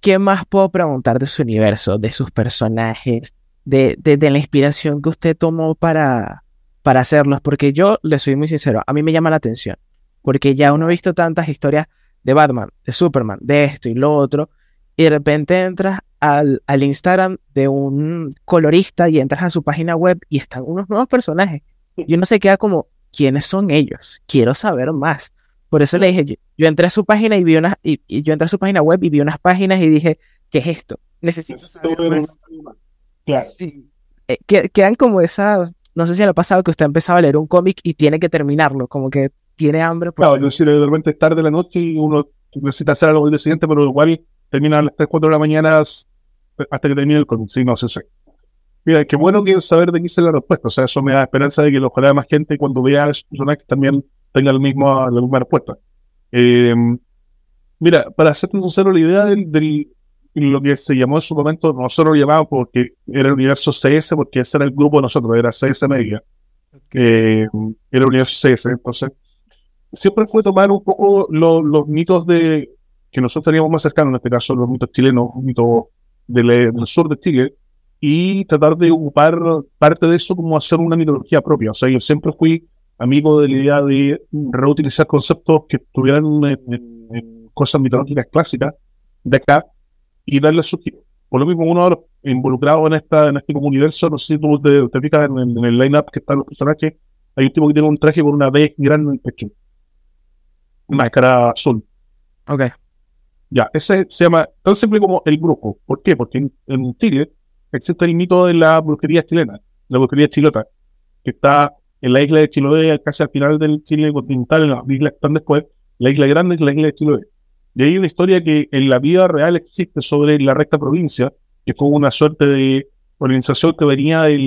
¿Qué más puedo preguntar de su universo, de sus personajes, de la inspiración que usted tomó para hacerlos? Porque yo le soy muy sincero, a mí me llama la atención, porque ya uno ha visto tantas historias de Batman, de Superman, de esto y lo otro, y de repente entras al Instagram de un colorista y entras a su página web y están unos nuevos personajes, y uno se queda como, ¿quiénes son ellos? Quiero saber más. Por eso le dije, yo entré a su página y vi unas, yo entré a su página web y vi unas páginas y dije, ¿qué es esto? Necesito saber más. Claro. Sí. Quedan como esa, no sé si le ha pasado que usted ha empezado a leer un cómic y tiene que terminarlo, como que tiene hambre. Claro, yo si de repente es tarde la noche y uno necesita hacer algo el día siguiente, pero igual termina a las 3, 4 de la mañana hasta que termine el cómic. Sí, no sé, sí. Mira, qué bueno que saber de qué es la respuesta. O sea, eso me da esperanza de que ojalá más gente cuando vea a las personas que también tenga la misma respuesta. Mira, para ser sincero, la idea del lo que se llamó en su momento, nosotros lo llamamos porque era el universo CS, porque ese era el grupo de nosotros, era CS Media. Okay. Era el universo CS, entonces siempre fue tomar un poco los mitos de que nosotros teníamos más cercanos, en este caso los mitos chilenos, mitos del sur de Chile, y tratar de ocupar parte de eso como hacer una mitología propia. O sea, yo siempre fui amigo de la idea de reutilizar conceptos que estuvieran en cosas mitológicas clásicas de acá y darle su giro. Por lo mismo, uno de los involucrados en este como universo, no sé si tú te fijas en el line-up que están los personajes, hay un tipo que tiene un traje con una V grande en el pecho, una máscara azul. Ok. Ya, ese se llama tan simple como el brujo. ¿Por qué? Porque en Chile existe el mito de la brujería chilena, la brujería chilota, que está en la isla de Chiloé, casi al final del Chile continental, en las islas que están después, la isla grande es la isla de Chiloé. Y hay una historia que en la vida real existe sobre la recta provincia, que fue una suerte de organización que venía de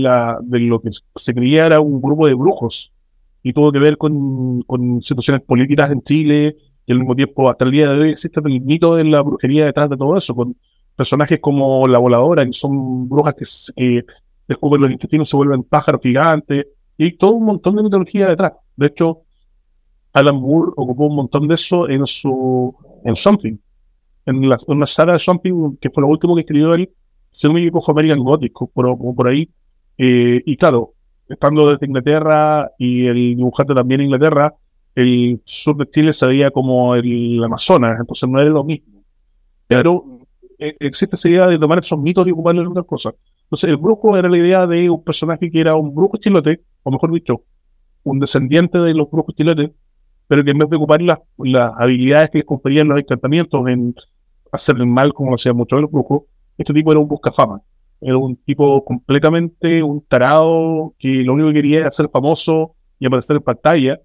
lo que se creía era un grupo de brujos, y tuvo que ver con situaciones políticas en Chile, y al mismo tiempo hasta el día de hoy existe el mito de la brujería detrás de todo eso, con personajes como la voladora, que son brujas que descubren los intestinos, se vuelven pájaros gigantes, y hay todo un montón de mitología detrás. De hecho, Alan Moore ocupó un montón de eso en su... en Something, en una saga de Something, que fue lo último que escribió él, se me dijo American Gothic, por ahí, y claro, estando desde Inglaterra y el dibujante también en Inglaterra, el sur de Chile se veía como el Amazonas, entonces no era lo mismo. Pero existe esa idea de tomar esos mitos y ocuparlos en otras cosas. Entonces, el brujo era la idea de un personaje que era un brujo chilote, o mejor dicho, un descendiente de los brujos chilotes, pero que en vez de ocupar las habilidades que les conferían los encantamientos en hacer el mal, como lo hacían muchos de los brujos, este tipo era un buscafama. Era un tipo completamente un tarado que lo único que quería era ser famoso y aparecer en pantalla,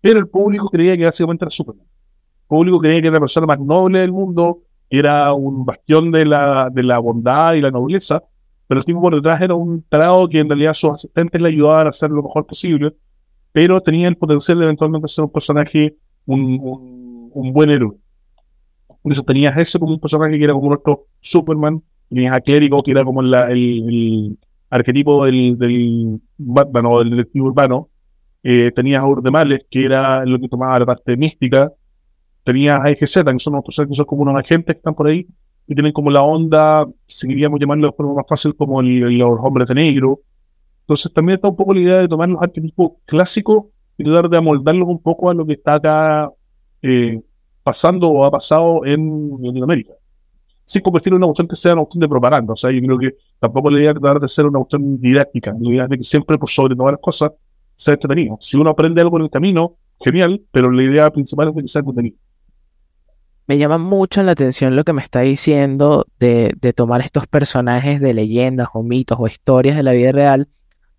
pero el público creía que básicamente era Superman. El público creía que era la persona más noble del mundo, era un bastión de la bondad y la nobleza, pero el tipo por detrás era un tarado que en realidad sus asistentes le ayudaban a hacer lo mejor posible, pero tenía el potencial de eventualmente ser un personaje, un buen héroe. Por eso tenías ese como un personaje que era como nuestro Superman, tenías a Kérico, que era como el arquetipo del Batman o del detective urbano, tenías a Urdemales, que era lo que tomaba la parte mística, tenías a XZ, que son otros que son como unos agentes que están por ahí, y tienen como la onda, si queríamos llamarlo de forma más fácil, como los hombres de negro. Entonces también está un poco la idea de tomar los arquetipos clásicos y tratar de amoldarlos un poco a lo que está acá pasando o ha pasado en Latinoamérica. Sin convertir en una cuestión que sea una cuestión de propaganda. O sea, yo creo que tampoco la idea de tratar de ser una cuestión didáctica. La idea de que siempre, por sobre todas las cosas, sea entretenido. Si uno aprende algo en el camino, genial, pero la idea principal es de que sea entretenido. Me llama mucho la atención lo que me está diciendo de tomar estos personajes de leyendas o mitos o historias de la vida real.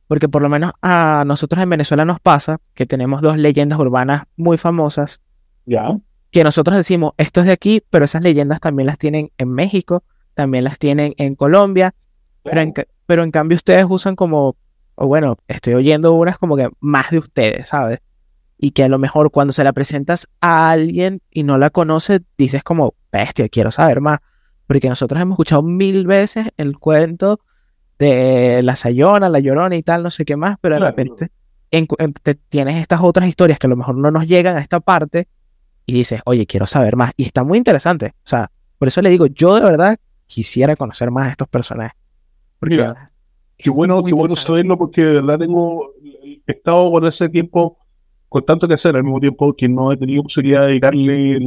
Porque por lo menos a nosotros en Venezuela nos pasa que tenemos dos leyendas urbanas muy famosas. Yeah. Que nosotros decimos, esto es de aquí, pero esas leyendas también las tienen en México, también las tienen en Colombia. Yeah. Pero en cambio ustedes usan como, o bueno, estoy oyendo unas como que más de ustedes, ¿sabes? Y que a lo mejor cuando se la presentas a alguien y no la conoces, dices como, bestia, quiero saber más. Porque nosotros hemos escuchado 1000 veces el cuento de la Sayona, la Llorona y tal, no sé qué más, pero de claro, repente tienes estas otras historias que a lo mejor no nos llegan a esta parte y dices, oye, quiero saber más, y está muy interesante. O sea, por eso le digo, yo de verdad quisiera conocer más a estos personajes. Mira, qué bueno saberlo, porque de verdad he estado con ese tiempo, con tanto que hacer, al mismo tiempo que no he tenido posibilidad de dedicarle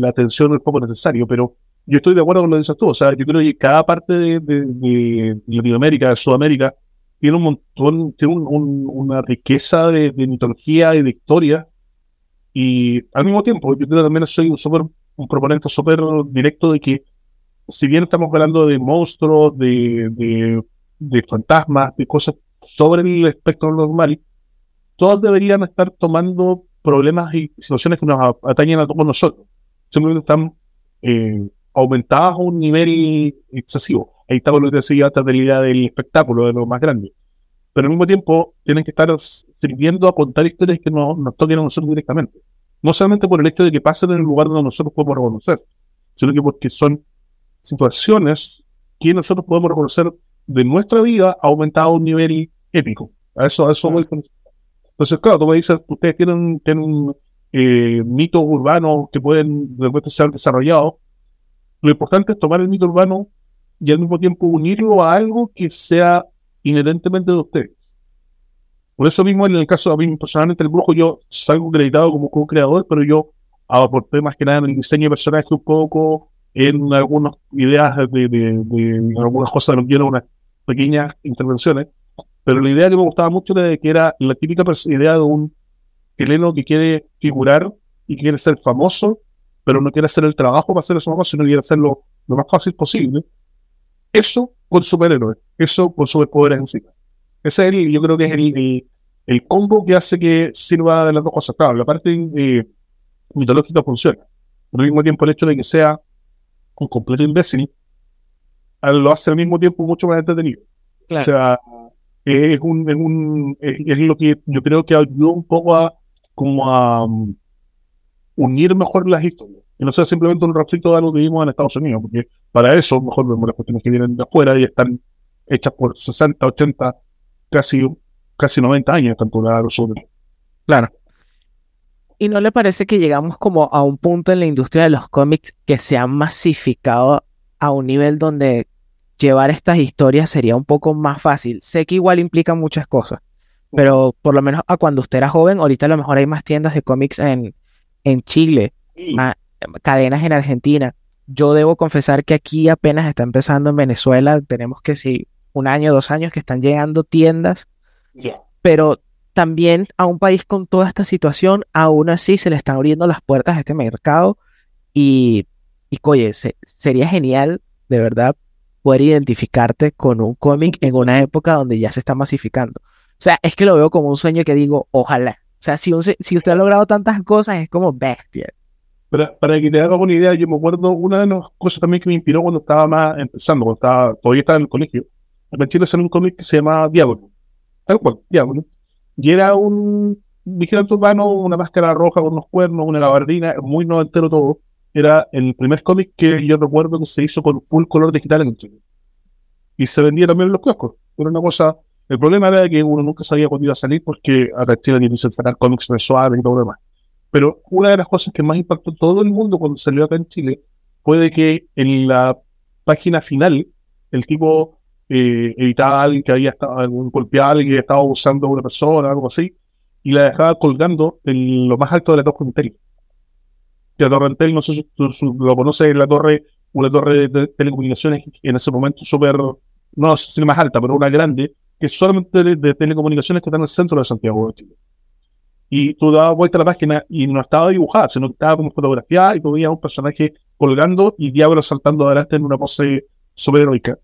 la atención el poco necesario, pero yo estoy de acuerdo con lo que dices tú. O sea, yo creo que cada parte de Latinoamérica, de Sudamérica, tiene un montón, tiene una riqueza de mitología y de historia Y al mismo tiempo, yo creo que también soy un proponente súper directo de que, si bien estamos hablando de monstruos, de fantasmas, de cosas sobre el espectro normal, todos deberían estar tomando problemas y situaciones que nos atañen a todos nosotros. Simplemente están aumentadas a un nivel excesivo. Ahí está lo que decía antes de la idea del espectáculo, de lo más grande. Pero al mismo tiempo tienen que estar sirviendo a contar historias que nos toquen a nosotros directamente. No solamente por el hecho de que pasen en el lugar donde nosotros podemos reconocer, sino que porque son situaciones que nosotros podemos reconocer de nuestra vida aumentado a un nivel épico. A eso voy con... Entonces, claro, tú me dices, ustedes tienen mitos urbanos que pueden de repente ser desarrollados. Lo importante es tomar el mito urbano y al mismo tiempo unirlo a algo que sea inherentemente de ustedes. Por eso mismo, en el caso de mí personalmente, el brujo, yo salgo acreditado como co-creador, pero yo aporté más que nada en el diseño de personajes un poco, en algunas ideas de algunas cosas, dieron unas pequeñas intervenciones, pero la idea que me gustaba mucho era de que era la típica idea de un chileno que quiere figurar y quiere ser famoso, pero no quiere hacer el trabajo para ser eso famoso, sino quiere hacerlo lo más fácil posible. Eso con superhéroes, eso con superpoderes encima. Ese es, yo creo que es el combo que hace que sirva de las dos cosas. Claro, la parte mitológica funciona, pero al mismo tiempo el hecho de que sea un completo imbécil lo hace al mismo tiempo mucho más entretenido. Claro. O sea, es lo que yo creo que ayudó un poco a unir mejor las historias. Y no sea simplemente un ratito de algo que vimos en Estados Unidos, porque para eso mejor vemos las cuestiones que vienen de afuera y están hechas por 60, 80, casi 90 años, tanto la sobre. Claro. ¿Y no le parece que llegamos como a un punto en la industria de los cómics que se ha masificado a un nivel donde llevar estas historias sería un poco más fácil? Sé que igual implica muchas cosas, pero por lo menos a cuando usted era joven, ahorita a lo mejor hay más tiendas de cómics en Chile, sí, más cadenas en Argentina. Yo debo confesar que aquí apenas está empezando en Venezuela, tenemos que sí, 1 año, 2 años que están llegando tiendas, yeah, pero... También a un país con toda esta situación, aún así se le están abriendo las puertas a este mercado y oye, sería genial, de verdad, poder identificarte con un cómic en una época donde ya se está masificando. O sea, es que lo veo como un sueño que digo, ojalá. O sea, si usted ha logrado tantas cosas, es como bestia. Para que te haga una idea, yo me acuerdo una de las cosas también que me inspiró cuando estaba más empezando, todavía estaba en el colegio. En Chile salió un cómic que se llamaba Diablo. Tal cual, Diablo. Y era un vigilante urbano, una máscara roja con unos cuernos, una gabardina, muy noventero todo. Era el primer cómic que yo recuerdo que se hizo con full color digital en Chile. Y se vendía también en los kioscos. Era una cosa... El problema era que uno nunca sabía cuándo iba a salir porque acá en Chile difícil sacar cómics mensuales y todo lo demás. Pero una de las cosas que más impactó todo el mundo cuando salió acá en Chile fue de que en la página final el tipo... evitaba a alguien que había estado golpeado, alguien que estaba abusando a una persona, algo así, y la dejaba colgando en lo más alto de la Torre Antel. La Torre Antel, no sé si lo conoces, una torre de telecomunicaciones en ese momento súper, no sé si la más alta, pero una grande, que solamente de telecomunicaciones que está en el centro de Santiago de Chile. Y tú dabas vuelta a la página y no estaba dibujada, sino que estaba como fotografiada y tú veías un personaje colgando y Diablo saltando adelante en una pose súper heroica.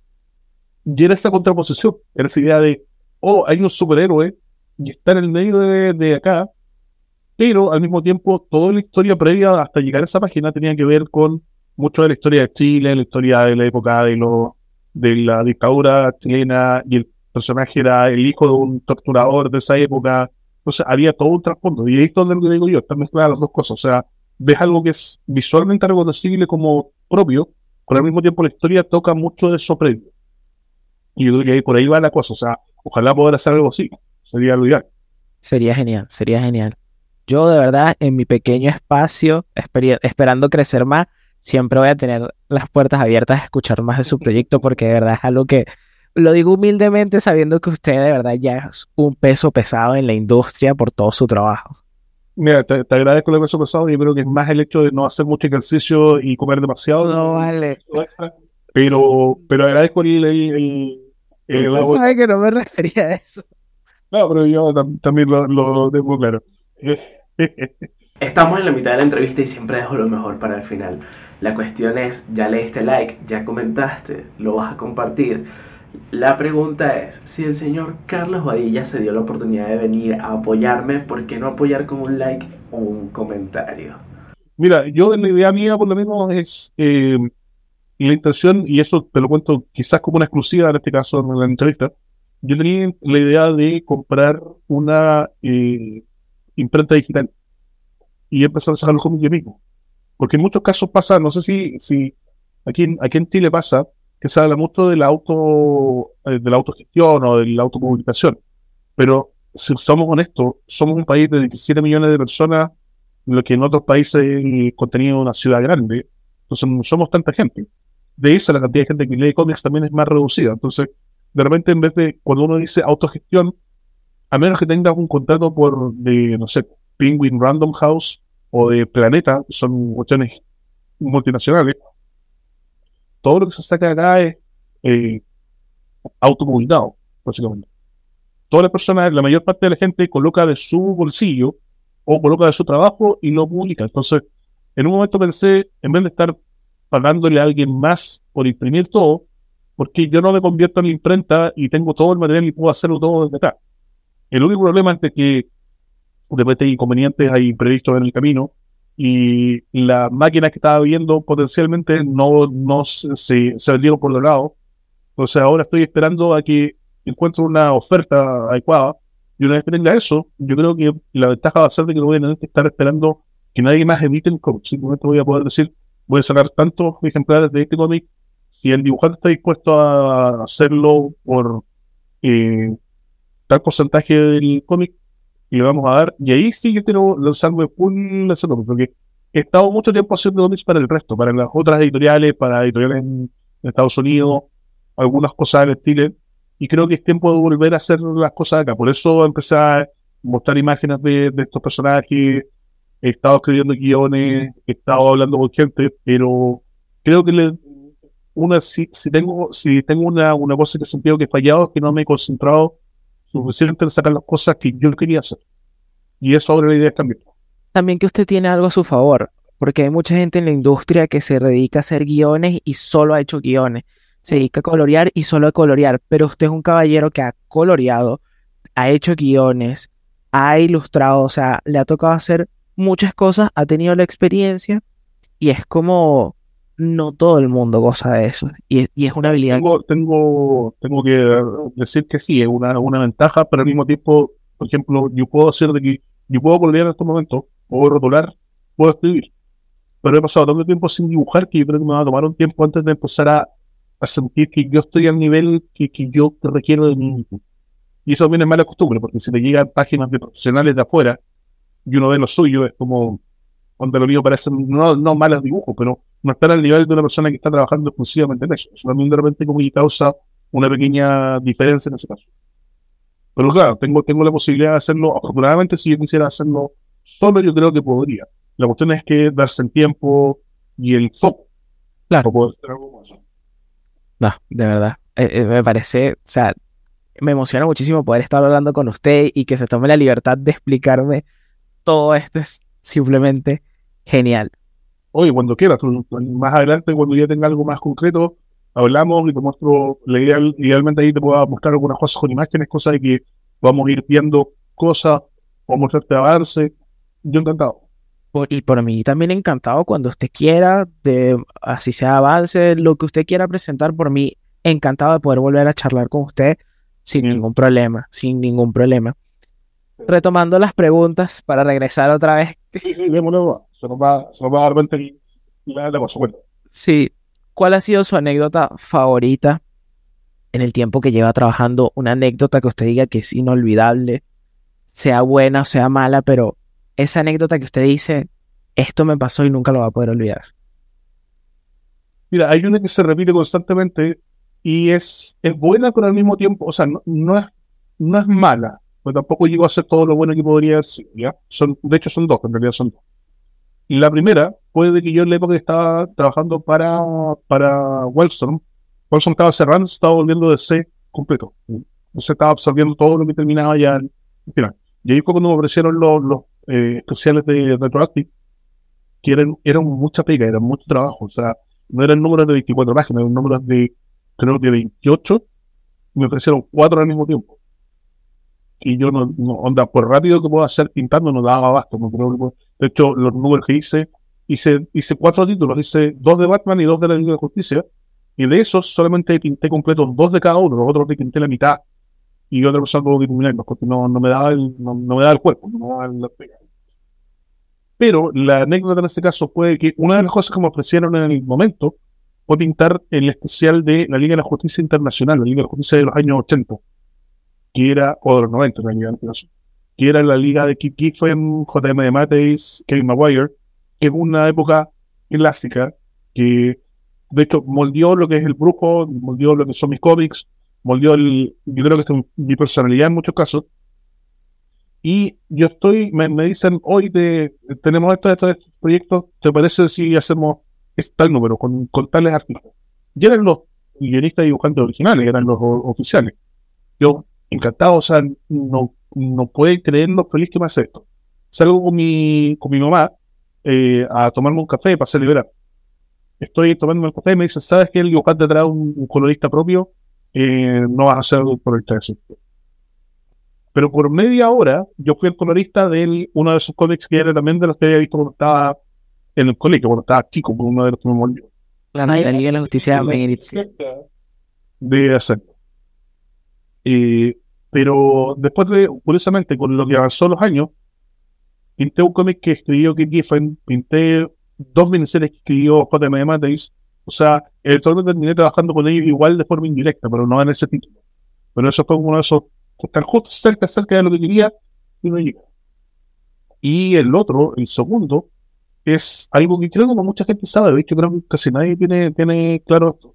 Y era esa contraposición, era esa idea de, oh, hay un superhéroe y está en el medio de acá, pero al mismo tiempo toda la historia previa hasta llegar a esa página tenía que ver con mucho de la historia de Chile, la historia de la época de la dictadura chilena, y el personaje era el hijo de un torturador de esa época. Entonces había todo un trasfondo, y ahí es donde lo que digo yo, están mezcladas las dos cosas. O sea, ves algo que es visualmente reconocible como propio, pero al mismo tiempo la historia toca mucho de eso previo. Y yo creo que ahí, por ahí va la cosa. O sea, ojalá poder hacer algo así. Sería lo ideal. Sería genial, sería genial. Yo, de verdad, en mi pequeño espacio, esperando crecer más, siempre voy a tener las puertas abiertas a escuchar más de su proyecto, porque de verdad es algo que... Lo digo humildemente sabiendo que usted, de verdad, ya es un peso pesado en la industria por todo su trabajo. Mira, te agradezco el peso pesado. Yo creo que es más el hecho de no hacer mucho ejercicio y comer demasiado. No, vale. Pero agradezco el que no me refería a eso. No, pero yo también lo tengo claro. Estamos en la mitad de la entrevista y siempre dejo lo mejor para el final. La cuestión es, ya le diste like, ya comentaste, lo vas a compartir. La pregunta es, si el señor Carlos Badilla se dio la oportunidad de venir a apoyarme, ¿por qué no apoyar con un like o un comentario? Mira, yo la idea mía por lo menos es, la intención, y eso te lo cuento quizás como una exclusiva en este caso en la entrevista, yo tenía la idea de comprar una imprenta digital y empezar a sacar los cómics yo mismo. Porque en muchos casos pasa, no sé si aquí en Chile pasa, que se habla mucho de la autogestión o de la autopublicación. Pero si somos honestos, somos un país de 17 millones de personas, lo que en otros países el contenido de una ciudad grande. Entonces no somos tanta gente. De esa la cantidad de gente que lee cómics también es más reducida. Entonces, de repente, en vez de, cuando uno dice autogestión, a menos que tengas un contrato de, no sé, Penguin Random House o de Planeta, que son cuestiones multinacionales, todo lo que se saca acá es autopublicado, básicamente. Todas las personas, la mayor parte de la gente coloca de su bolsillo o coloca de su trabajo y lo publica. Entonces, en un momento pensé, en vez de estar pagándole a alguien más por imprimir todo, porque yo no me convierto en la imprenta y tengo todo el material y puedo hacerlo todo desde acá. El único problema es de que de repente inconvenientes hay imprevistos en el camino y las máquinas que estaba viendo potencialmente no se vendieron por los lados. Entonces ahora estoy esperando a que encuentre una oferta adecuada y una vez que tenga eso, yo creo que la ventaja va a ser de que no voy a tener que estar esperando que nadie más emite el cómic. Simplemente voy a poder decir, voy a sacar tantos ejemplares de este cómic. Si el dibujante está dispuesto a hacerlo por tal porcentaje del cómic, le vamos a dar. Y ahí sí yo quiero lanzarme full lanzador, porque he estado mucho tiempo haciendo cómics para el resto, para las otras editoriales, para editoriales en Estados Unidos, algunas cosas en Chile, y creo que es tiempo de volver a hacer las cosas acá. Por eso empecé a mostrar imágenes de estos personajes, he estado escribiendo guiones, he estado hablando con gente, pero creo que si tengo una cosa que he sentido que he fallado es que no me he concentrado suficiente en sacar las cosas que yo quería hacer. Y eso ahora la idea es cambiar. También que usted tiene algo a su favor, porque hay mucha gente en la industria que se dedica a hacer guiones y solo ha hecho guiones. Se dedica a colorear y solo a colorear. Pero usted es un caballero que ha coloreado, ha hecho guiones, ha ilustrado, o sea, le ha tocado hacer muchas cosas, ha tenido la experiencia y es como... no todo el mundo goza de eso y es una habilidad. Tengo que decir que sí, es una ventaja, pero al mismo tiempo, por ejemplo, yo puedo hacer de que yo puedo colorear en estos momentos, puedo rotular, puedo escribir, pero he pasado tanto tiempo sin dibujar que yo creo que me va a tomar un tiempo antes de empezar a sentir que yo estoy al nivel que yo requiero de mí mismo. Y eso también es mala costumbre, porque si te llegan páginas de profesionales de afuera y uno ve lo suyo, es como cuando lo mío parecen no malos dibujos, pero no estar al nivel de una persona que está trabajando exclusivamente en eso. Eso también de repente como que causa una pequeña diferencia en ese caso. Pero claro, tengo la posibilidad de hacerlo. Afortunadamente, si yo quisiera hacerlo solo, yo creo que podría. La cuestión es que darse el tiempo y el foco. Claro. Poder hacer algo como eso. No, de verdad. Me parece, o sea, me emociona muchísimo poder estar hablando con usted y que se tome la libertad de explicarme todo esto. Es simplemente genial. Oye, cuando quieras, más adelante, cuando ya tenga algo más concreto, hablamos y te muestro, idealmente ahí te puedo mostrar algunas cosas con imágenes, cosas de que vamos a ir viendo cosas, o mostrarte avance. Yo encantado. Y por mí también encantado cuando usted quiera, así sea avance, lo que usted quiera presentar, por mí encantado de poder volver a charlar con usted sin ningún problema, sin ningún problema. Retomando las preguntas para regresar otra vez. Sí, démoslo. Se nos va a dar cuenta y la cosa. Bueno. Sí. ¿Cuál ha sido su anécdota favorita en el tiempo que lleva trabajando? Una anécdota que usted diga que es inolvidable, sea buena o sea mala, pero esa anécdota que usted dice, esto me pasó y nunca lo va a poder olvidar. Mira, hay una que se repite constantemente y es buena, pero al mismo tiempo, o sea, no es mala, pero tampoco llegó a ser todo lo bueno que podría haber sido, ¿ya? De hecho son dos, en realidad son dos. La primera fue de que yo en la época estaba trabajando para Wilson. Wilson estaba cerrando, estaba volviendo de C completo. Entonces estaba absorbiendo todo lo que terminaba ya al final. Y ahí fue cuando me ofrecieron los especiales de Retroactive, que eran mucha pega, eran mucho trabajo. O sea, no eran números de 24 páginas, eran números de, creo que 28, me ofrecieron 4 al mismo tiempo. Y yo no onda, por rápido que puedo hacer pintando, no daba abasto. No creo que puedo. De hecho, los números que hice 4 títulos, hice 2 de Batman y 2 de la Liga de Justicia, y de esos solamente pinté completos 2 de cada uno, los otros que pinté la mitad, y otra persona tuvo que terminarlos, porque no me daba el cuerpo, no me daba la pega. Pero la anécdota en este caso fue que una de las cosas que me ofrecieron en el momento fue pintar el especial de la Liga de la Justicia Internacional, la Liga de la Justicia de los años 80, que era, o de los 90 en realidad, que era la Liga de Keith Giffen, JM DeMatteis, Kevin Maguire, que es una época clásica que, de hecho, moldeó lo que es el grupo, moldeó lo que son mis cómics, moldeó el, yo creo que es mi personalidad en muchos casos. Y yo estoy, me dicen, hoy tenemos estos proyectos, ¿te parece si hacemos tal número con tales artistas? Y eran los guionistas y dibujantes originales, eran los oficiales. Yo, encantado, o sea, no puede creer lo feliz que me hace esto. Salgo con mi mamá a tomarme un café para ser liberado. Estoy tomando el café y me dice, ¿sabes qué? El dibujante trae un colorista propio, no vas a hacer un colorista así. Pero por media hora yo fui el colorista de uno de esos cómics que era también de los que había visto cuando estaba en el colegio, cuando estaba chico, por uno de los que me volvió. La Liga de la Justicia de hacerlo. Pero después de, curiosamente, con lo que avanzó los años, pinté un cómic que escribió Keith Giffen, pinté 2 miniseries que escribió JM DeMatteis. O sea, eventualmente terminé trabajando con ellos igual de forma indirecta, pero no en ese título. Pero eso fue uno de esos que están justo cerca de lo que quería y no llega. Y el otro, el segundo, es algo que creo que no mucha gente sabe, ¿ves? Yo creo que casi nadie tiene claro esto.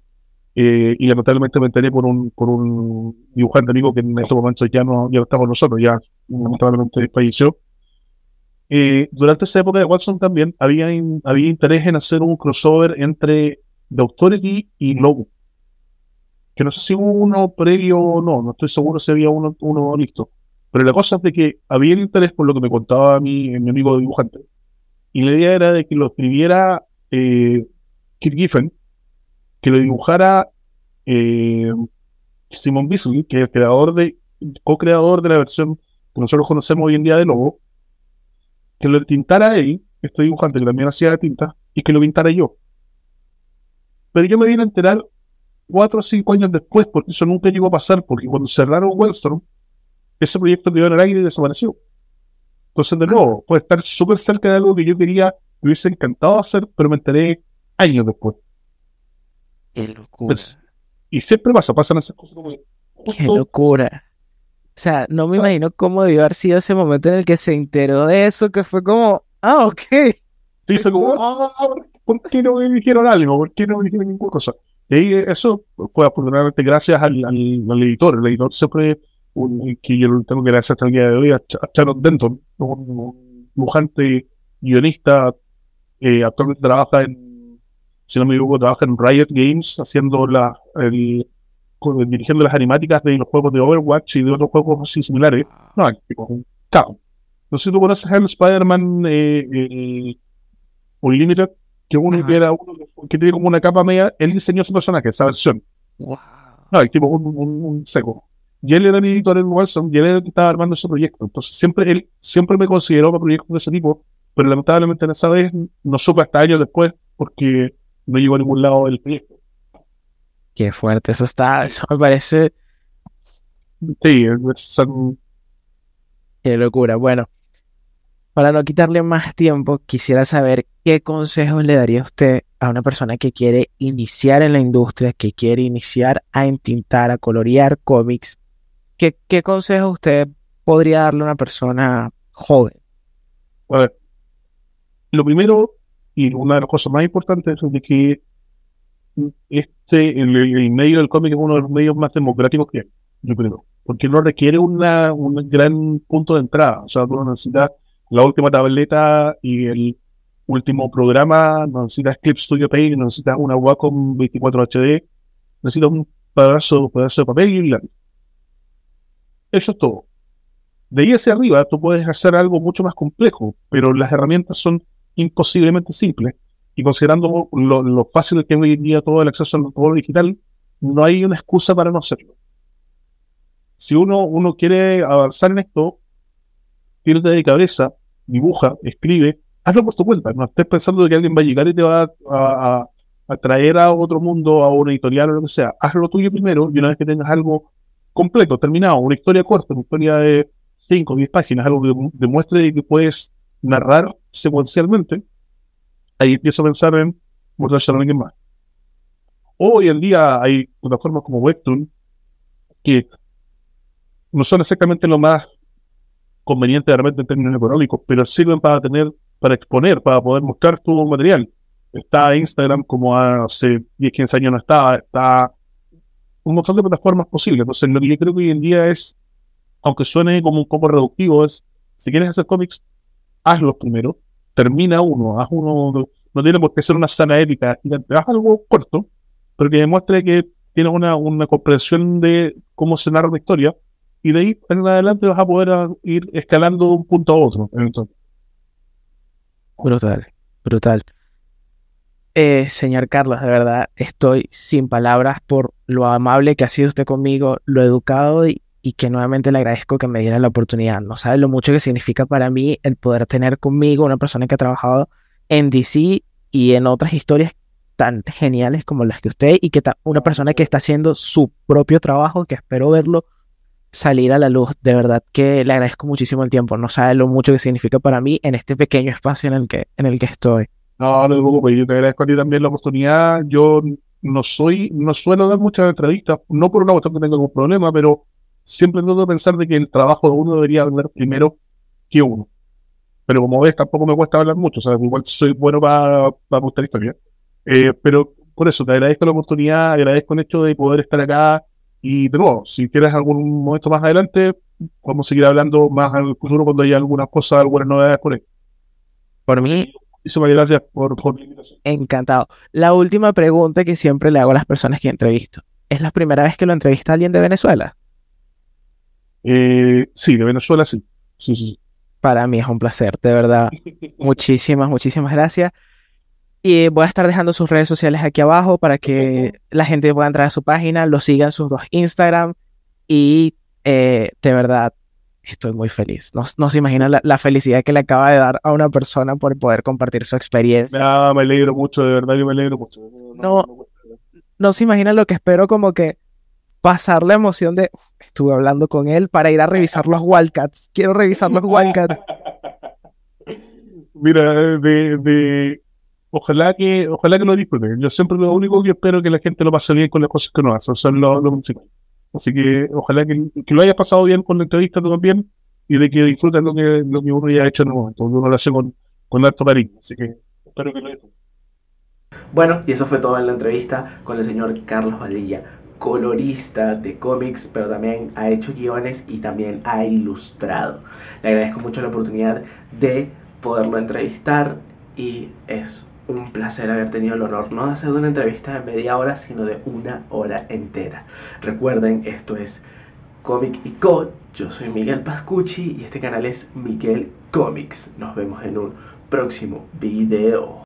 Y lamentablemente me enteré por un dibujante amigo que en estos momentos ya no está con nosotros, ya lamentablemente falleció. Durante esa época de Wilson también había interés en hacer un crossover entre The Authority y Lobo. Que no sé si hubo uno previo o no estoy seguro si había uno listo. Pero la cosa es de que había el interés por lo que me contaba mi amigo dibujante. Y la idea era de que lo escribiera Keith Giffen, que lo dibujara Simon Bisley, que es el co-creador de la versión que nosotros conocemos hoy en día de Lobo, que lo tintara él, este dibujante que también hacía la tinta, y que lo pintara yo. Pero yo me vine a enterar 4 o 5 años después, porque eso nunca llegó a pasar, porque cuando cerraron Wildstorm, ese proyecto quedó en el aire y desapareció. Entonces, de nuevo, puede estar súper cerca de algo que yo quería, me hubiese encantado hacer, pero me enteré años después. Qué locura. Pero, y siempre pasan esas cosas como justo... Qué locura. O sea, no me imagino cómo debió haber sido ese momento en el que se enteró de eso, que fue como, ah, ok. Se hizo como, ¿por qué no me dijeron algo? ¿Por qué no me dijeron ninguna cosa? Y eso fue afortunadamente gracias al editor. El editor siempre, que yo lo tengo que agradecer hasta el día de hoy, a Sharon Denton, un dibujante, guionista, actualmente trabaja en, si no me equivoco, trabaja en Riot Games, haciendo dirigiendo las animáticas de los juegos de Overwatch y de otros juegos así similares. No, un capo. No sé si tú conoces el Spider-Man Unlimited, que uno que era uno que tiene como una capa media, él diseñó su personaje, esa versión. Wow. No, el tipo un seco. Y él era mi editor en Wilson, y él era el que estaba armando ese proyecto. Entonces siempre me consideró para proyectos de ese tipo, pero lamentablemente en esa vez no supe hasta años después porque no llegó a ningún lado el proyecto. Qué fuerte, eso me parece. Sí, qué locura. Bueno, para no quitarle más tiempo, quisiera saber qué consejos le daría usted a una persona que quiere iniciar en la industria, que quiere iniciar a entintar, a colorear cómics. ¿Qué consejos usted podría darle a una persona joven? A ver, lo primero y una de las cosas más importantes es de que el medio del cómic es uno de los medios más democráticos que hay, yo creo, porque no requiere un gran punto de entrada. O sea, tú no necesitas la última tableta y el último programa, no necesitas Clip Studio Page, no necesitas una Wacom 24HD, necesitas un pedazo de papel y un lápiz. Eso es todo. De ahí hacia arriba tú puedes hacer algo mucho más complejo, pero las herramientas son imposiblemente simples, y considerando lo fácil que hoy en día todo el acceso al todo digital, no hay una excusa para no hacerlo. Si uno quiere avanzar en esto, tírate de cabeza, dibuja, escribe, hazlo por tu cuenta. No estés pensando de que alguien va a llegar y te va a traer a otro mundo, a una editorial o lo que sea. Hazlo tuyo primero, y una vez que tengas algo completo, terminado, una historia corta, una historia de 5 o 10 páginas, algo que demuestre que puedes narrar secuencialmente, ahí empiezo a pensar en mostrarse a alguien más. Hoy en día hay plataformas como Webtoon que no son exactamente lo más conveniente realmente en términos económicos, pero sirven para tener, para exponer, para poder mostrar tu material. Está Instagram como hace 10, 15 años no estaba, está un montón de plataformas posibles. Entonces lo que yo creo que hoy en día es, aunque suene como un poco reductivo, es, si quieres hacer cómics, hazlos primero, termina uno, haz uno, no tiene por qué ser una saga épica gigante, haz algo corto, pero que demuestre que tienes una comprensión de cómo se narra la historia, y de ahí en adelante vas a poder ir escalando de un punto a otro. Entonces. Brutal, brutal. Señor Carlos, de verdad, estoy sin palabras por lo amable que ha sido usted conmigo, lo educado y que nuevamente le agradezco que me diera la oportunidad. No sabe lo mucho que significa para mí el poder tener conmigo una persona que ha trabajado en DC y en otras historias tan geniales como las que usted, y que una persona que está haciendo su propio trabajo, que espero verlo salir a la luz. De verdad que le agradezco muchísimo el tiempo. No sabe lo mucho que significa para mí en este pequeño espacio en el que estoy. No, no te preocupes, yo te agradezco a ti también la oportunidad. Yo no suelo dar muchas entrevistas, no por una cuestión que tenga algún problema, pero siempre trato de pensar de que el trabajo de uno debería hablar primero que uno. Pero como ves, tampoco me cuesta hablar mucho, o sea, igual soy bueno para mostrar historia. Pero por eso, te agradezco la oportunidad, agradezco el hecho de poder estar acá. Y de nuevo, si quieres algún momento más adelante, podemos seguir hablando más en el futuro cuando haya algunas cosas, algunas novedades por ahí. Para mí, muchísimas gracias por la invitación. Encantado. La última pregunta que siempre le hago a las personas que entrevisto. ¿Es la primera vez que lo entrevista alguien de Venezuela? Sí, de Venezuela sí. Sí. Para mí es un placer, de verdad. Muchísimas gracias. Y voy a estar dejando sus redes sociales aquí abajo para que la gente pueda entrar a su página, lo sigan sus 2 Instagram, y de verdad estoy muy feliz. No se imagina la felicidad que le acaba de dar a una persona por poder compartir su experiencia. Ah, me alegro mucho, de verdad, yo me alegro mucho. No se imagina lo que espero, como que pasar la emoción de estuve hablando con él para ir a revisar los Wildcats. Quiero revisar los Wildcats. Mira, ojalá que lo disfruten. Yo siempre lo único que espero es que la gente lo pase bien con las cosas que uno hace, son lo principal. Así que ojalá que lo hayas pasado bien con la entrevista también, y de que disfruten lo que uno ya ha hecho en el momento. Uno lo hace con harto cariño, así que espero que lo disfruten. Bueno, y eso fue todo en la entrevista con el señor Carlos Badilla, colorista de cómics, pero también ha hecho guiones y también ha ilustrado. Le agradezco mucho la oportunidad de poderlo entrevistar, y eso. Un placer haber tenido el honor no de hacer una entrevista de media hora, sino de una hora entera. Recuerden, esto es Comic y Co. Yo soy Miguel Pascucci y este canal es Miguel Comics. Nos vemos en un próximo video.